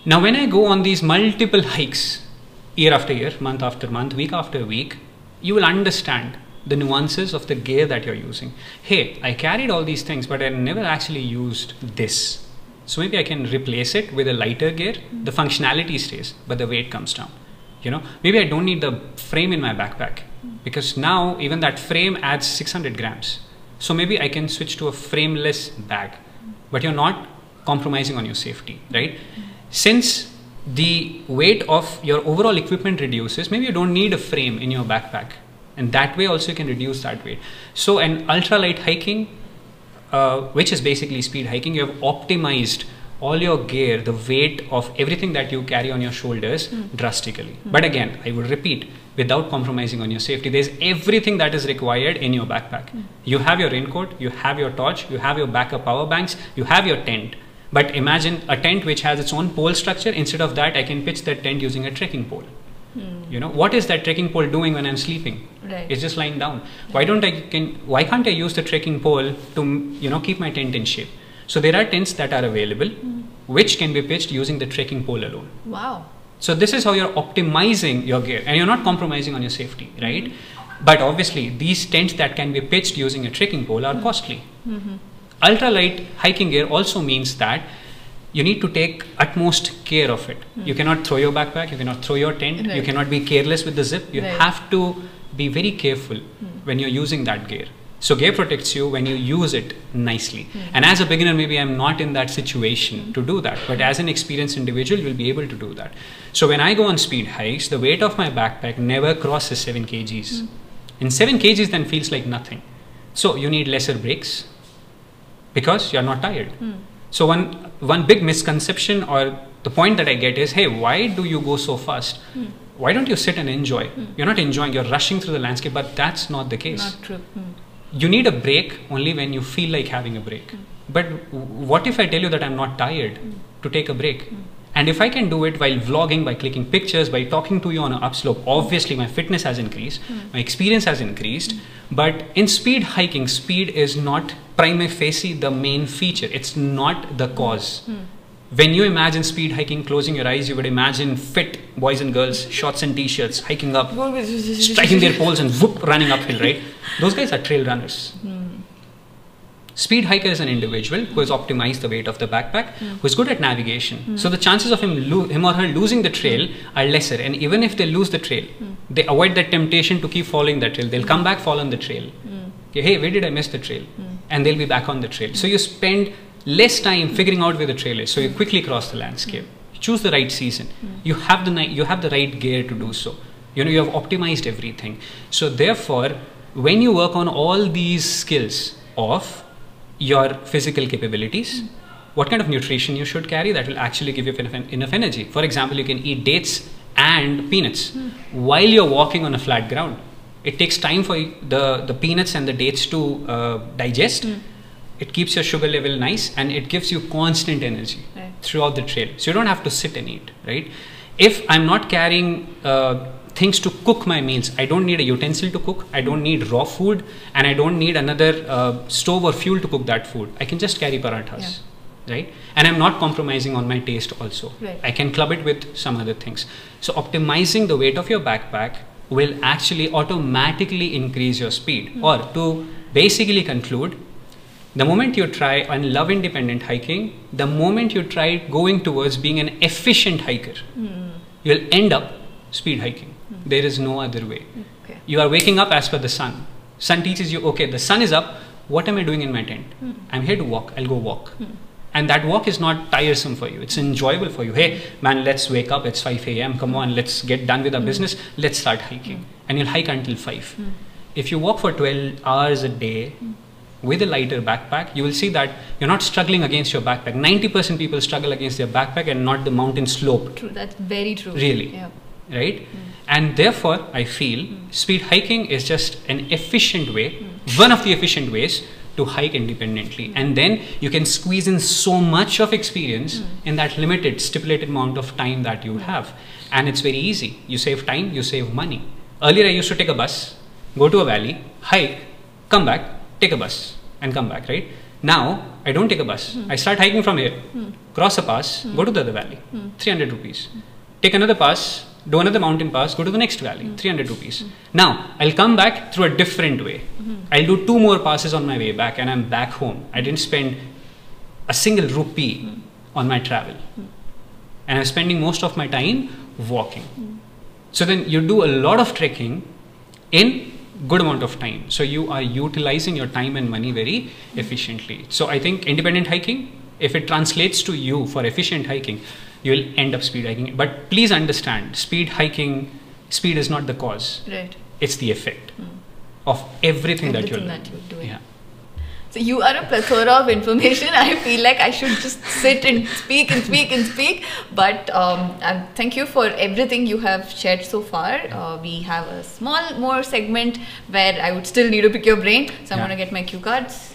Now, when I go on these multiple hikes, year after year, month after month, week after week, you will understand the nuances of the gear that you're using. Hey, I carried all these things, but I never actually used this. So maybe I can replace it with a lighter gear. Mm. The functionality stays, but the weight comes down. You know, maybe I don't need the frame in my backpack mm. because now even that frame adds six hundred grams. So maybe I can switch to a frameless bag, mm. but you're not compromising on your safety, right? Mm. Since the weight of your overall equipment reduces, maybe you don't need a frame in your backpack. And that way also you can reduce that weight. So an ultralight hiking, Uh, which is basically speed hiking, you have optimized all your gear, the weight of everything that you carry on your shoulders mm. drastically. Mm. But again, I will repeat, without compromising on your safety, there's everything that is required in your backpack. Mm. You have your raincoat, you have your torch, you have your backup power banks, you have your tent. But imagine a tent which has its own pole structure. Instead of that, I can pitch that tent using a trekking pole. Mm. You know, what is that trekking pole doing when I'm sleeping? Right. It's just lying down. Right. Why don't I can? Why can't I use the trekking pole to you know keep my tent in shape? So there are tents that are available, mm. which can be pitched using the trekking pole alone. Wow! So this is how you're optimizing your gear, and you're not compromising on your safety, right? Mm. But obviously, these tents that can be pitched using a trekking pole are mm. costly. Mm-hmm. Ultralight hiking gear also means that you need to take utmost care of it. Mm. You cannot throw your backpack, you cannot throw your tent, right. you cannot be careless with the zip. You right. have to be very careful mm. when you're using that gear. So gear protects you when you use it nicely. Mm. And as a beginner, maybe I'm not in that situation mm. to do that. But as an experienced individual, you'll be able to do that. So when I go on speed hikes, the weight of my backpack never crosses seven kilograms. Mm. And seven kilograms then feels like nothing. So you need lesser breaks because you're not tired. Mm. So one one big misconception or the point that I get is, hey, why do you go so fast? Mm. Why don't you sit and enjoy? Mm. You're not enjoying, you're rushing through the landscape, but that's not the case. Not true. Mm. You need a break only when you feel like having a break. Mm. But what if I tell you that I'm not tired mm. to take a break? Mm. And if I can do it while vlogging, by clicking pictures, by talking to you on an upslope, obviously my fitness has increased, mm. my experience has increased. Mm. But in speed hiking, speed is not prima facie the main feature. It's not the cause. Mm. When you imagine speed hiking, closing your eyes, you would imagine fit boys and girls, shorts and t-shirts, hiking up, striking their poles and whoop, running uphill, right? Those guys are trail runners. Mm. Speed hiker is an individual who has optimized the weight of the backpack, mm. who is good at navigation. Mm. So the chances of him, lo him or her losing the trail are lesser. And even if they lose the trail, mm. they avoid that temptation to keep following that trail. They'll come back, fall on the trail. Mm. Okay, hey, where did I miss the trail? Mm. And they'll be back on the trail. Mm. So you spend less time figuring out where the trail is, so you quickly cross the landscape. You choose the right season. You have the you have the right gear to do so. You know, you have optimized everything. So therefore, when you work on all these skills of your physical capabilities, what kind of nutrition you should carry, that will actually give you enough energy. For example, you can eat dates and peanuts while you're walking on a flat ground. It takes time for the the peanuts and the dates to uh, digest. Mm. It keeps your sugar level nice and it gives you constant energy right. throughout the trail. So you don't have to sit and eat, right? If I'm not carrying uh, things to cook my meals, I don't need a utensil to cook, I don't need raw food, and I don't need another uh, stove or fuel to cook that food. I can just carry parathas, yeah. right? And I'm not compromising on my taste also. Right. I can club it with some other things. So optimizing the weight of your backpack will actually automatically increase your speed. Mm. Or to basically conclude, the moment you try and love independent hiking, the moment you try going towards being an efficient hiker, mm. you'll end up speed hiking. Mm. There is no other way. Okay. You are waking up as per the sun. Sun teaches you, okay, the sun is up. What am I doing in my tent? Mm. I'm here to walk. I'll go walk. Mm. And that walk is not tiresome for you. It's enjoyable for you. Hey, man, let's wake up. It's five A M Come on, let's get done with our mm. business. Let's start hiking. Mm. And you'll hike until five. Mm. If you walk for twelve hours a day, mm. with a lighter backpack, you will see that you're not struggling against your backpack. ninety percent people struggle against their backpack and not the mountain slope. True, that's very true. Really, yeah. right? Mm. And therefore, I feel mm. speed hiking is just an efficient way, mm. one of the efficient ways to hike independently. Mm. And then you can squeeze in so much of experience mm. in that limited, stipulated amount of time that you mm. have. And it's very easy. You save time, you save money. Earlier, I used to take a bus, go to a valley, hike, come back, take a bus and come back, right? Now, I don't take a bus. Mm. I start hiking from here, mm. cross a pass, mm. go to the other valley, mm. three hundred rupees. Mm. Take another pass, do another mountain pass, go to the next valley, mm. three hundred rupees. Mm. Now, I'll come back through a different way. Mm. I'll do two more passes on my way back and I'm back home. I didn't spend a single rupee mm. on my travel. Mm. And I'm spending most of my time walking. Mm. So then you do a lot of trekking in good amount of time. So you are utilizing your time and money very efficiently. So I think independent hiking, if it translates to you for efficient hiking, you will end up speed hiking. But please understand, speed hiking, speed is not the cause. Right. It's the effect mm. of everything, everything that you're that doing. doing. Yeah. So you are a plethora of information. I feel like I should just sit and speak and speak and speak. But um, thank you for everything you have shared so far. Uh, we have a small more segment where I would still need to pick your brain. So I'm yeah. going to get my cue cards.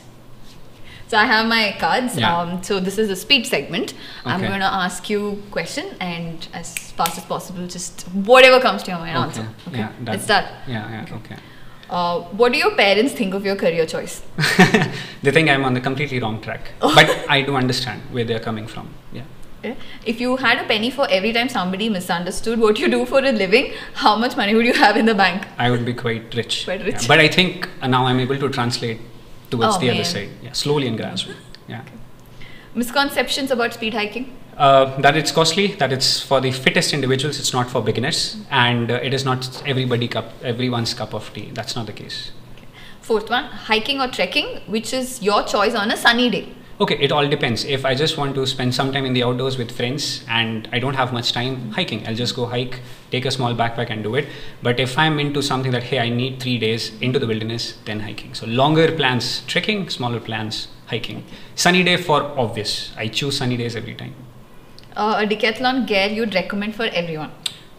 So I have my cards. Yeah. Um, so this is a speed segment. Okay. I'm going to ask you a question and as fast as possible, just whatever comes to your mind, okay. answer. Okay. Yeah, let's start. Yeah, yeah, okay. okay. Uh, what do your parents think of your career choice? They think I'm on the completely wrong track. Oh. But I do understand where they're coming from. Yeah. Okay. If you had a penny for every time somebody misunderstood what you do for a living, how much money would you have in the bank? I would be quite rich. Quite rich. Yeah. But I think now I'm able to translate towards oh, the man. other side. Yeah. Slowly and gradually. Yeah. Okay. Misconceptions about speed hiking? Uh, that it's costly, that it's for the fittest individuals, it's not for beginners, mm-hmm. and uh, it is not everybody cup, everyone's cup of tea. That's not the case. Okay. Fourth one, hiking or trekking, which is your choice on a sunny day? Okay, it all depends. If I just want to spend some time in the outdoors with friends and I don't have much time mm-hmm. hiking, I'll just go hike, take a small backpack and do it. But if I'm into something that, hey, I need three days into the wilderness, then hiking. So longer plans, trekking, smaller plans, hiking. Sunny day for obvious. I choose sunny days every time. Uh, a Decathlon gear you'd recommend for everyone?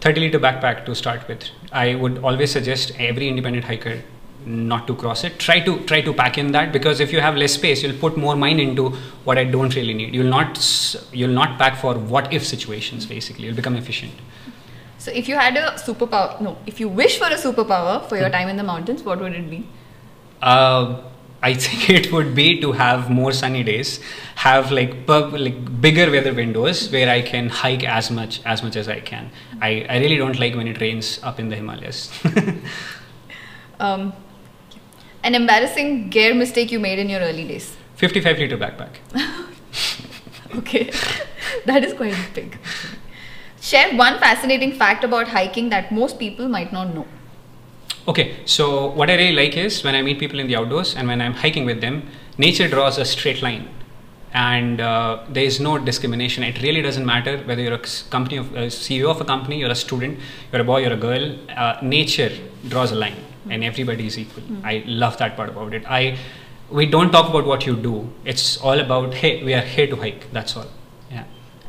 thirty litre backpack to start with. I would always suggest every independent hiker not to cross it. Try to try to pack in that, because if you have less space, you'll put more mind into what I don't really need. You'll not you'll not pack for what if situations. Basically, you'll become efficient. So, if you had a superpower, no, if you wish for a superpower for your time in the mountains, what would it be? Uh, I think it would be to have more sunny days, have like, pub, like bigger weather windows where I can hike as much as much as I can. I, I really don't like when it rains up in the Himalayas. um, an embarrassing gear mistake you made in your early days. fifty-five liter backpack. Okay, that is quite big. Share one fascinating fact about hiking that most people might not know. Okay, so what I really like is when I meet people in the outdoors and when I'm hiking with them, nature draws a straight line and uh, there is no discrimination. It really doesn't matter whether you're a company of, a C E O of a company, you're a student, you're a boy, you're a girl, uh, nature draws a line mm. and everybody is equal. Mm. I love that part about it. I, we don't talk about what you do. It's all about, hey, we are here to hike. That's all. Yeah.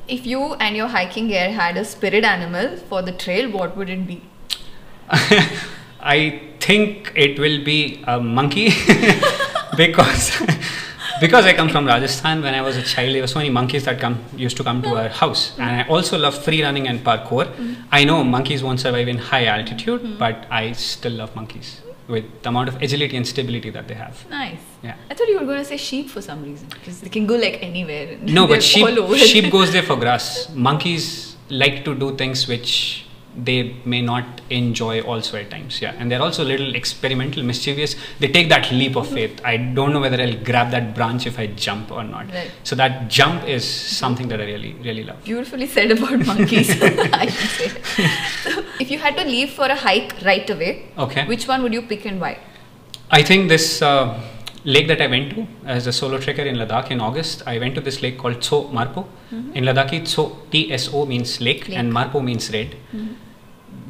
If you and your hiking gear had a spirit animal for the trail, what would it be? I think it will be a monkey because because I come from Rajasthan. When I was a child, there were so many monkeys that come used to come to our house. Mm. And I also love free running and parkour. Mm. I know monkeys won't survive in high altitude, mm. but I still love monkeys with the amount of agility and stability that they have. Nice. Yeah. I thought you were going to say sheep for some reason because they can go like anywhere. No, but sheep, sheep goes there for grass. Monkeys like to do things which they may not enjoy also at times. Yeah, and they're also a little experimental, mischievous. They take that leap of faith. I don't know whether I'll grab that branch if I jump or not. Right. So that jump is something that I really, really love. Beautifully said about monkeys. I can say. So if you had to leave for a hike right away, okay, which one would you pick and why? I think this uh, lake that I went to as a solo trekker in Ladakh in August, I went to this lake called Tso Marpo. Mm-hmm. In Ladakhi, Tso, T S O means lake, lake and Marpo means red. Mm-hmm.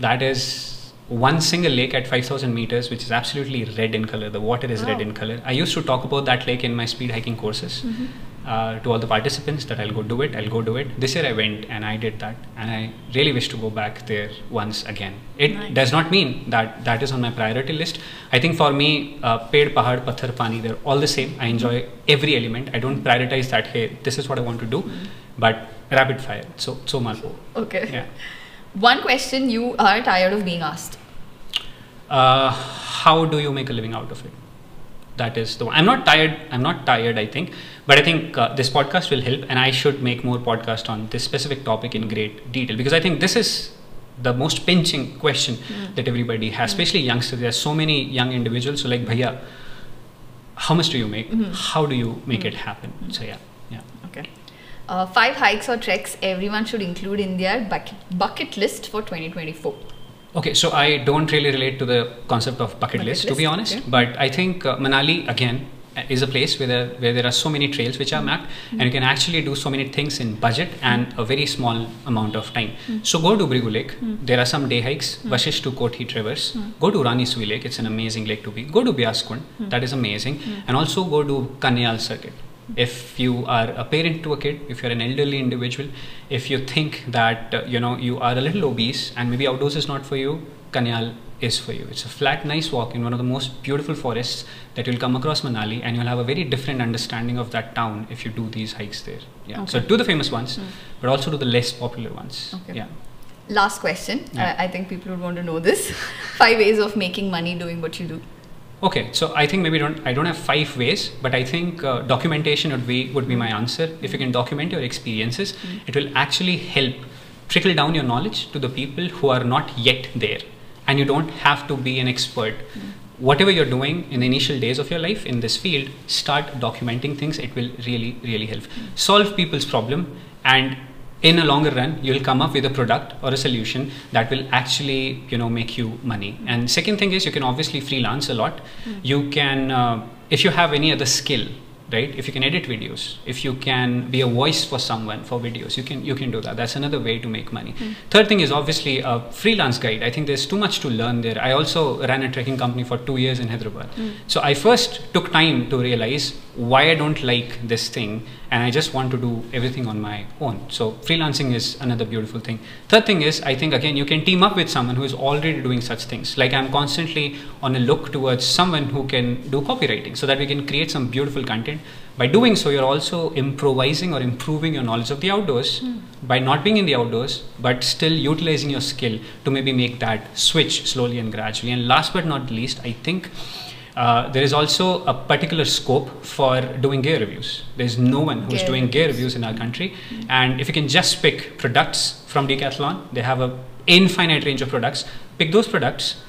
That is one single lake at five thousand meters, which is absolutely red in color. The water is wow. red in color. I used to talk about that lake in my speed hiking courses mm-hmm. uh, to all the participants that I'll go do it, I'll go do it. This year I went and I did that and I really wish to go back there once again. It nice. Does not mean that that is on my priority list. I think for me, uh, ped, pahad, pathar, pani, they're all the same. I enjoy mm-hmm. every element. I don't prioritize that, hey, this is what I want to do, mm-hmm. but rapid fire. So, so Marpo. Okay. Yeah. One question you are tired of being asked. Uh, how do you make a living out of it? That is the one. I'm not tired. I'm not tired, I think. But I think uh, this podcast will help. And I should make more podcasts on this specific topic in great detail. Because I think this is the most pinching question mm. that everybody has. Mm. Especially youngsters. There are so many young individuals. So like, bhaiya, how much do you make? Mm. How do you make mm. it happen? Mm. So yeah. yeah. Okay. Uh, five hikes or treks everyone should include in their bucket, bucket list for twenty twenty-four. Okay, so I don't really relate to the concept of bucket, bucket list, list, to be honest. Okay. But I think uh, Manali, again, is a place where there, where there are so many trails which are mapped mm-hmm. and you can actually do so many things in budget and mm-hmm. a very small amount of time. Mm-hmm. So go to Bhrigu Lake. Mm-hmm. There are some day hikes, mm-hmm. Vashisht to Kothi Traverse. Mm-hmm. Go to Rani Sui Lake. It's an amazing lake to be. Go to Biaskund. Mm-hmm. That is amazing. Mm-hmm. And also go to Kanyal Circuit. If you are a parent to a kid, if you're an elderly individual, if you think that uh, you know you are a little obese and maybe outdoors is not for you, Kanyal is for you. It's a flat, nice walk in one of the most beautiful forests that you'll come across Manali, and you'll have a very different understanding of that town if you do these hikes there. Yeah. Okay. So do the famous ones, mm. but also do the less popular ones. Okay. Yeah. Last question. Yeah. I, I think people would want to know this. Five ways of making money doing what you do. Okay, so I think maybe don't I don't have five ways, but I think uh, documentation would be would be my answer. If you can document your experiences, mm. it will actually help trickle down your knowledge to the people who are not yet there, and you don't have to be an expert. Mm. Whatever you're doing in the initial days of your life in this field, start documenting things. It will really, really help. Mm. Solve people's problem, and in a longer run, you'll come up with a product or a solution that will actually, you know, make you money. Mm-hmm. And second thing is you can obviously freelance a lot. Mm-hmm. You can, uh, if you have any other skill, right? If you can edit videos, if you can be a voice for someone for videos, you can, you can do that. That's another way to make money. Mm-hmm. Third thing is obviously a freelance guide. I think there's too much to learn there. I also ran a trekking company for two years in Hyderabad. Mm-hmm. So I first took time to realize why I don't like this thing. And I just want to do everything on my own. So freelancing is another beautiful thing. Third thing is, I think, again, you can team up with someone who is already doing such things. Like I'm constantly on a look towards someone who can do copywriting so that we can create some beautiful content. By doing so, you're also improvising or improving your knowledge of the outdoors mm. by not being in the outdoors, but still utilizing your skill to maybe make that switch slowly and gradually. And last but not least, I think Uh, there is also a particular scope for doing gear reviews. There's no one who's gear doing reviews. gear reviews in our country. Mm-hmm. And if you can just pick products from Decathlon, they have an infinite range of products. Pick those products,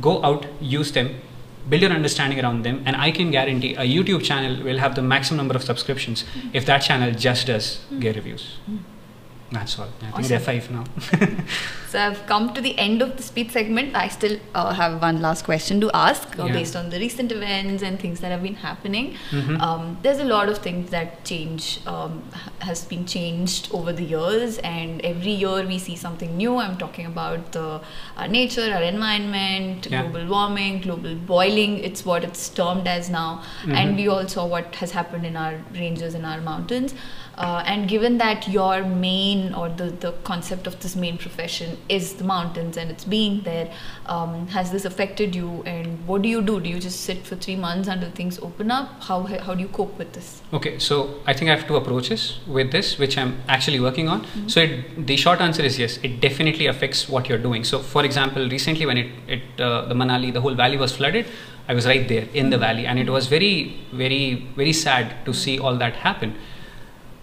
go out, use them, build your understanding around them, and I can guarantee a YouTube channel will have the maximum number of subscriptions mm-hmm. if that channel just does mm-hmm. gear reviews. Mm-hmm. That's all. I think awesome. There are five now. So I've come to the end of the speed segment. I still uh, have one last question to ask uh, yeah. based on the recent events and things that have been happening. Mm-hmm. Um, there's a lot of things that change um, has been changed over the years, and every year we see something new. I'm talking about the, our nature, our environment, yeah. global warming, global boiling. It's what it's termed as now. Mm-hmm. And we all saw what has happened in our ranges and our mountains. Uh, and given that your main or the, the concept of this main profession is the mountains and it's being there, um, has this affected you, and what do you do? Do you just sit for three months until things open up? How, how do you cope with this? Okay, so I think I have two approaches with this, which I'm actually working on. Mm-hmm. So it, the short answer is yes, it definitely affects what you're doing. So for example, recently when it, it uh, the Manali, the whole valley was flooded, I was right there in the valley, and it was very, very, very sad to see all that happen.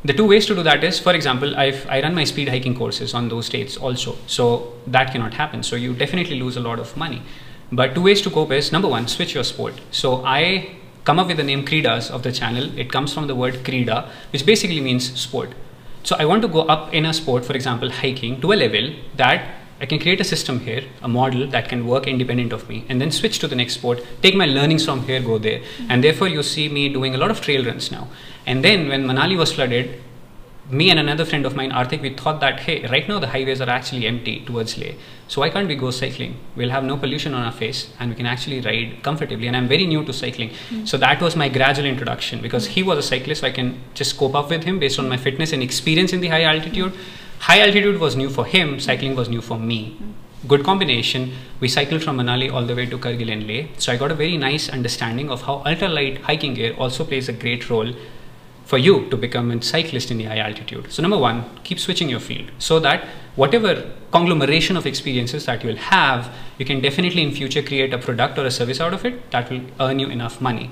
The two ways to do that is, for example, I've, I run my speed hiking courses on those dates also. So that cannot happen. So you definitely lose a lot of money. But two ways to cope is, number one, switch your sport. So I come up with the name Creedas of the channel. It comes from the word Creeda, which basically means sport. So I want to go up in a sport, for example, hiking, to a level that I can create a system here, a model that can work independent of me, and then switch to the next sport, take my learnings from here, go there. Mm-hmm. And therefore you see me doing a lot of trail runs now. And then when Manali was flooded, me and another friend of mine, Arthik, we thought that, hey, right now the highways are actually empty towards Leh. So why can't we go cycling? We'll have no pollution on our face and we can actually ride comfortably. And I'm very new to cycling. Mm-hmm. So that was my gradual introduction, because he was a cyclist. So I can just cope up with him based on my fitness and experience in the high altitude. High altitude was new for him, cycling was new for me. Good combination. We cycled from Manali all the way to Kargil and Leh. So I got a very nice understanding of how ultralight hiking gear also plays a great role for you to become a cyclist in the high altitude. So number one, keep switching your field so that whatever conglomeration of experiences that you'll have, you can definitely in future create a product or a service out of it that will earn you enough money.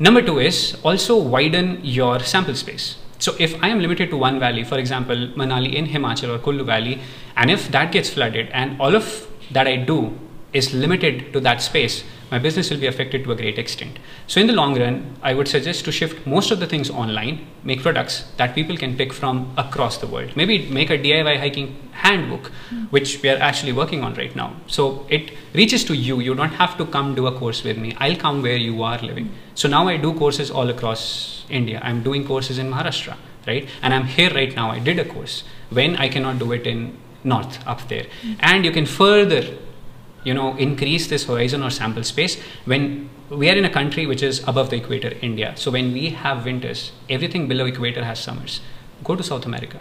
Number two is also widen your sample space. So if I am limited to one valley, for example, Manali in Himachal or Kullu Valley, and if that gets flooded and all of that I do is limited to that space, my business will be affected to a great extent. So in the long run, I would suggest to shift most of the things online, make products that people can pick from across the world. Maybe make a D I Y hiking handbook, mm. which we are actually working on right now. So it reaches to you. You don't have to come do a course with me. I'll come where you are living. So now I do courses all across India. I'm doing courses in Maharashtra, right? And I'm here right now. I did a course when I cannot do it in north up there. Mm. And you can further you know, increase this horizon or sample space when we are in a country which is above the equator, India. So when we have winters, everything below equator has summers. Go to South America,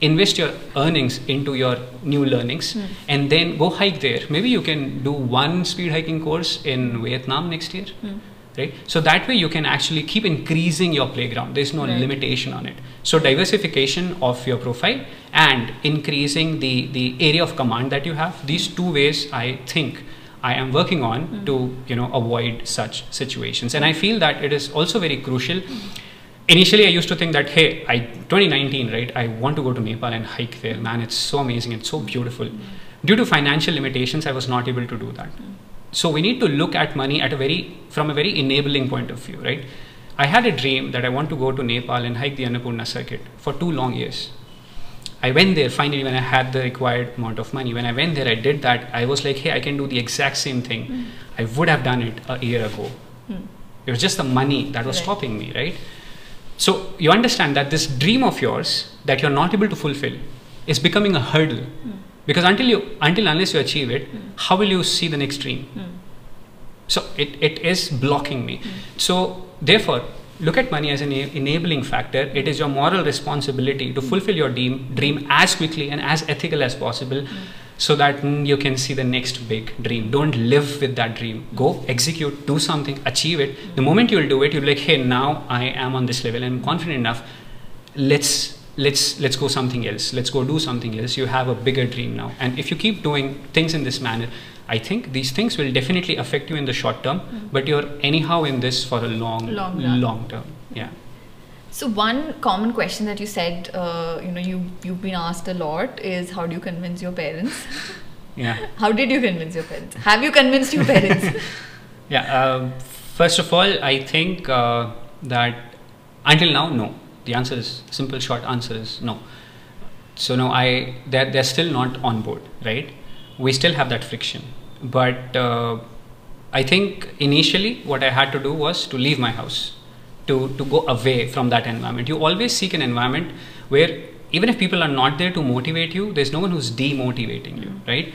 invest your earnings into your new learnings, mm. and then go hike there. Maybe you can do one speed hiking course in Vietnam next year, mm. right? So that way you can actually keep increasing your playground. There's no right. limitation on it. So diversification of your profile and increasing the, the area of command that you have. These two ways I think I am working on mm. to, you know, avoid such situations. And I feel that it is also very crucial. Mm. Initially, I used to think that, hey, I twenty nineteen, right? I want to go to Nepal and hike there. Man, it's so amazing. It's so beautiful. Mm. Due to financial limitations, I was not able to do that. Mm. So we need to look at money at a very, from a very enabling point of view, right? I had a dream that I want to go to Nepal and hike the Annapurna Circuit for two long years. I went there finally when I had the required amount of money. When I went there, I did that. I was like, hey, I can do the exact same thing. Mm. I would have done it a year ago. Mm. It was just the money that was right. stopping me, right? So you understand that this dream of yours that you're not able to fulfill is becoming a hurdle. Mm. Because until you, until unless you achieve it, mm. how will you see the next dream? Mm. So it, it is blocking me. Mm. So therefore, look at money as an enabling factor. It is your moral responsibility to fulfill your dream, dream as quickly and as ethical as possible mm. so that mm, you can see the next big dream. Don't live with that dream. Go, execute, do something, achieve it. Mm. The moment you'll do it, you'll be like, hey, now I am on this level. I'm confident enough. Let's let's let's go something else, let's go do something else. You have a bigger dream now, and if you keep doing things in this manner, I think these things will definitely affect you in the short term, mm-hmm. but you're anyhow in this for a long long, long term. Yeah. So one common question that you said uh, you know you you've been asked a lot is, how do you convince your parents? Yeah. How did you convince your parents? Have you convinced your parents? Yeah. Uh, first of all, I think uh, that until now, no. The answer is simple, short answer is no. So no, I they're, they're still not on board, right? We still have that friction. But uh, I think initially what I had to do was to leave my house, to, to go away from that environment. You always seek an environment where even if people are not there to motivate you, there's no one who's demotivating you, right?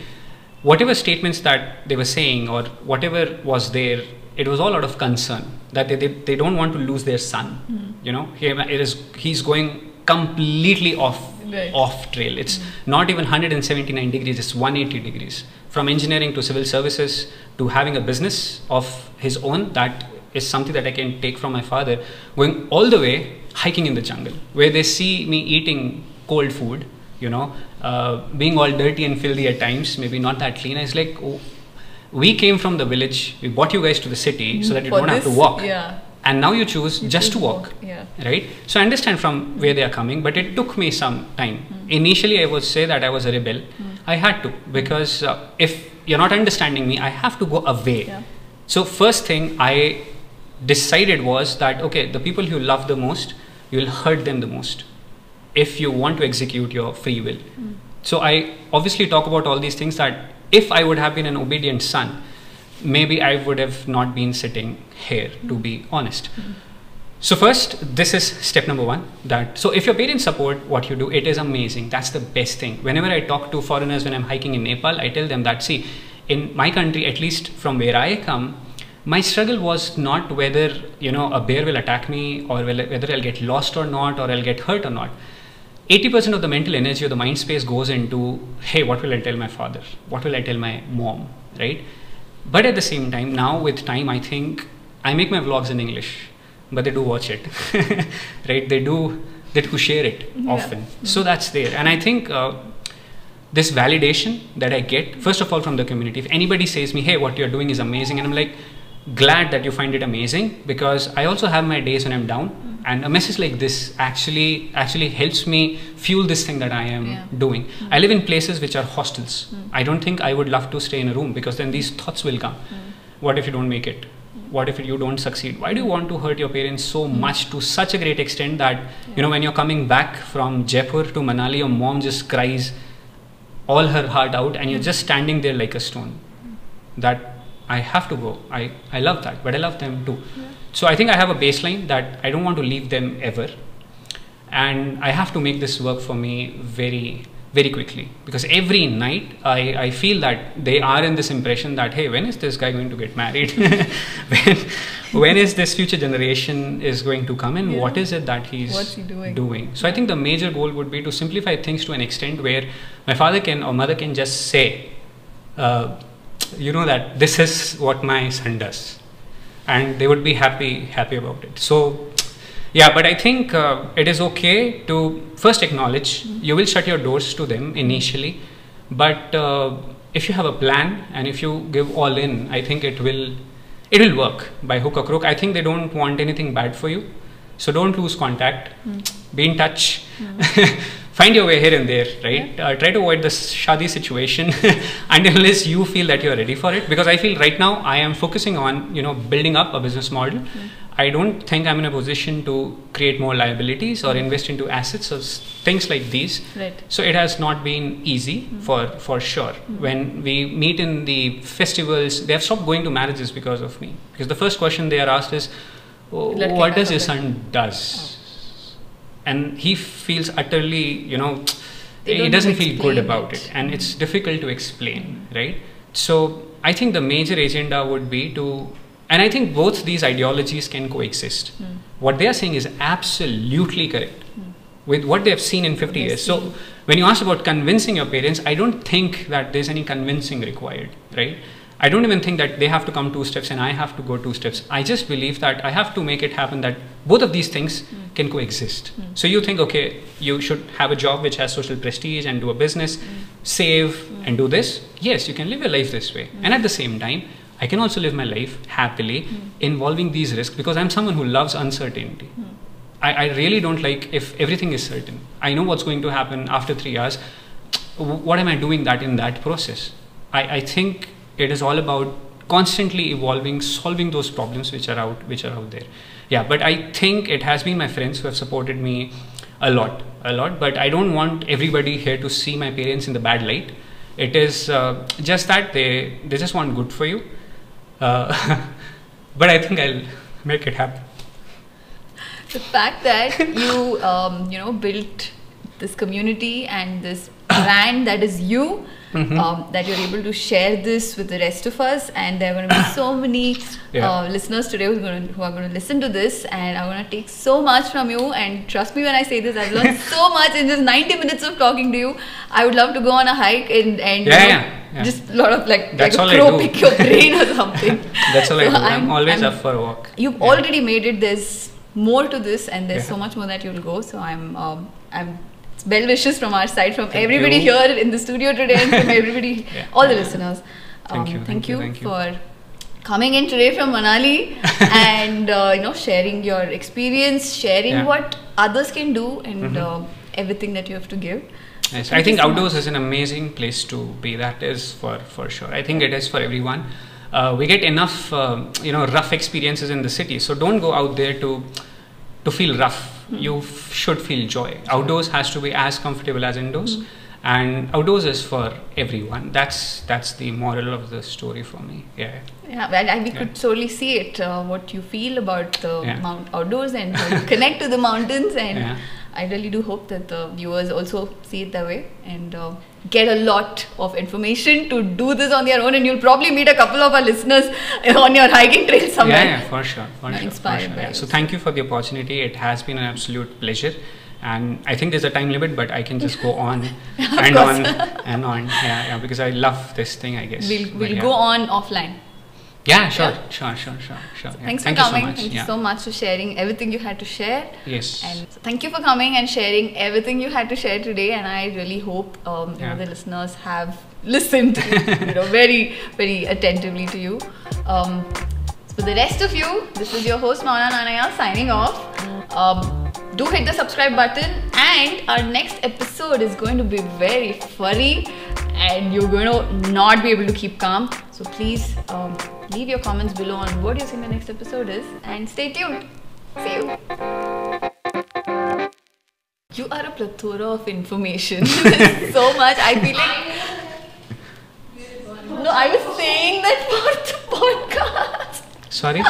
Whatever statements that they were saying or whatever was there, it was all out of concern that they, they, they don't want to lose their son. Mm. You know, he, it is, he's going completely off, right. off trail. It's mm. not even one hundred seventy-nine degrees, it's one hundred eighty degrees. From engineering to civil services to having a business of his own, that is something that I can take from my father. Going all the way hiking in the jungle, where they see me eating cold food, you know, uh, being all dirty and filthy at times, maybe not that clean. I was like, oh, we came from the village, we brought you guys to the city so that you For don't this, have to walk. Yeah. And now you choose you just to walk. walk. Yeah. Right? So I understand from where they are coming, but it took me some time. Mm. Initially, I would say that I was a rebel. Mm. I had to, because uh, if you're not understanding me, I have to go away. Yeah. So first thing I decided was that, okay, the people you love the most, you'll hurt them the most if you want to execute your free will. Mm. So I obviously talk about all these things that if I would have been an obedient son, maybe I would have not been sitting here, to be honest. Mm-hmm. So first, this is step number one. That so if your parents support what you do, it is amazing. That's the best thing. Whenever I talk to foreigners when I'm hiking in Nepal, I tell them that, see, in my country, at least from where I come, my struggle was not whether, you know, a bear will attack me or whether I'll get lost or not or I'll get hurt or not. eighty percent of the mental energy or the mind space goes into, hey, what will I tell my father? What will I tell my mom, right? But at the same time, now with time, I think I make my vlogs in English, but they do watch it, right? They do, they do share it often. Yeah. So that's there. And I think uh, this validation that I get, first of all, from the community, if anybody says me, hey, what you're doing is amazing. And I'm like, glad that you find it amazing, because I also have my days when I'm down. And a message like this actually actually helps me fuel this thing that I am yeah. doing. Mm-hmm. I live in places which are hostels. Mm-hmm. I don't think I would love to stay in a room, because then these thoughts will come. Mm-hmm. What if you don't make it? Mm-hmm. What if you don't succeed? Why do you want to hurt your parents so mm-hmm. much, to such a great extent that, yeah. you know, when you're coming back from Jaipur to Manali, your mom just cries all her heart out and you're mm-hmm. just standing there like a stone. Mm-hmm. That I have to go. I, I love that, but I love them too. Yeah. So I think I have a baseline that I don't want to leave them ever. And I have to make this work for me very, very quickly. Because every night I, I feel that they are in this impression that, hey, when is this guy going to get married? when, when is this future generation is going to come in? Yeah. What is it that he's What's he doing? doing? So I think the major goal would be to simplify things to an extent where my father can or mother can just say, uh, you know, that this is what my son does. And they would be happy, happy about it. So, yeah, but I think uh, it is okay to first acknowledge. Mm-hmm. You will shut your doors to them initially. But uh, if you have a plan and if you give all in, I think it will, it will work by hook or crook. I think they don't want anything bad for you. So don't lose contact. Mm-hmm. Be in touch. Mm-hmm. Find your way here and there, right? Yeah. Uh, try to avoid the shadi situation unless you feel that you're ready for it. Because I feel right now I am focusing on, you know, building up a business model. Mm-hmm. I don't think I'm in a position to create more liabilities or invest into assets or things like these. Right. So it has not been easy mm-hmm. for, for sure. Mm-hmm. When we meet in the festivals, they have stopped going to marriages because of me. Because the first question they are asked is, oh, what does your son does? Oh. And he feels utterly, you know, he doesn't feel good about it. And it's difficult to explain, right? So I think the major agenda would be to, and I think both these ideologies can coexist. Mm. What they are saying is absolutely correct mm. with what they have seen in fifty years. So when you ask about convincing your parents, I don't think that there's any convincing required, right? I don't even think that they have to come two steps and I have to go two steps. I just believe that I have to make it happen that both of these things mm. can coexist. Mm. So you think, okay, you should have a job which has social prestige and do a business, mm. save mm. and do this. Yes, you can live your life this way. Mm. And at the same time, I can also live my life happily mm. involving these risks, because I'm someone who loves uncertainty. Mm. I, I really don't like if everything is certain. I know what's going to happen after three hours. What am I doing that in that process? I, I think it is all about constantly evolving, solving those problems which are out, which are out there. Yeah, but I think it has been my friends who have supported me a lot, a lot. But I don't want everybody here to see my parents in the bad light. It is uh, just that they they just want good for you. Uh, but I think I'll make it happen. The fact that you um, you know built this community and this brand that is you. Mm-hmm. Um, that you're able to share this with the rest of us, and there are going to be so many yeah. uh, listeners today who are, going to, who are going to listen to this and are going to take so much from you. And trust me when I say this, I've learned so much in just ninety minutes of talking to you. I would love to go on a hike and, and yeah, you know, yeah, yeah. just a lot of like, like a crow pick your brain or something. That's all so I do. I'm, I'm always I'm, up for a walk. You've yeah. already made it. There's more to this, and there's yeah. so much more that you'll go. So I'm um, I'm well wishes from our side, from thank everybody you. Here in the studio today, and from everybody, yeah. all the listeners. Um, thank you, thank, thank you, thank you for coming in today from Manali and uh, you know sharing your experience, sharing yeah. what others can do, and mm-hmm. uh, everything that you have to give. Yes, thank I think so outdoors much. Is an amazing place to be. That is for for sure. I think it is for everyone. Uh, we get enough uh, you know rough experiences in the city, so don't go out there to to feel rough. You f should feel joy. Outdoors has to be as comfortable as indoors, mm. and outdoors is for everyone. That's that's the moral of the story for me. Yeah. Yeah, well, and we yeah. could solely see it. Uh, what you feel about the yeah. mount outdoors and how you connect to the mountains, and yeah. I really do hope that the viewers also see it that way and uh, get a lot of information to do this on their own. And you'll probably meet a couple of our listeners on your hiking trail somewhere. Yeah, yeah, for sure. For sure, inspired for sure, by yeah. So thank you for the opportunity. It has been an absolute pleasure. And I think there's a time limit, but I can just go on and on and on. Yeah, yeah, because I love this thing, I guess. We'll, we'll yeah. go on offline. Yeah, sure, yeah. sure, sure, sure, sure. So yeah. Thanks thank for coming. You so much. Thank yeah. you so much for sharing everything you had to share. Yes. And so thank you for coming and sharing everything you had to share today. And I really hope um, yeah. you know, the listeners have listened you know, very, very attentively to you. Um, so the rest of you, this is your host Mauna Nanaya signing off. Um, do hit the subscribe button, and our next episode is going to be very furry, and you're going to not be able to keep calm. So please um, leave your comments below on what you think the next episode is, and stay tuned. See you. You are a plethora of information. So much. I feel like... No, I was saying that for the podcast. Sorry?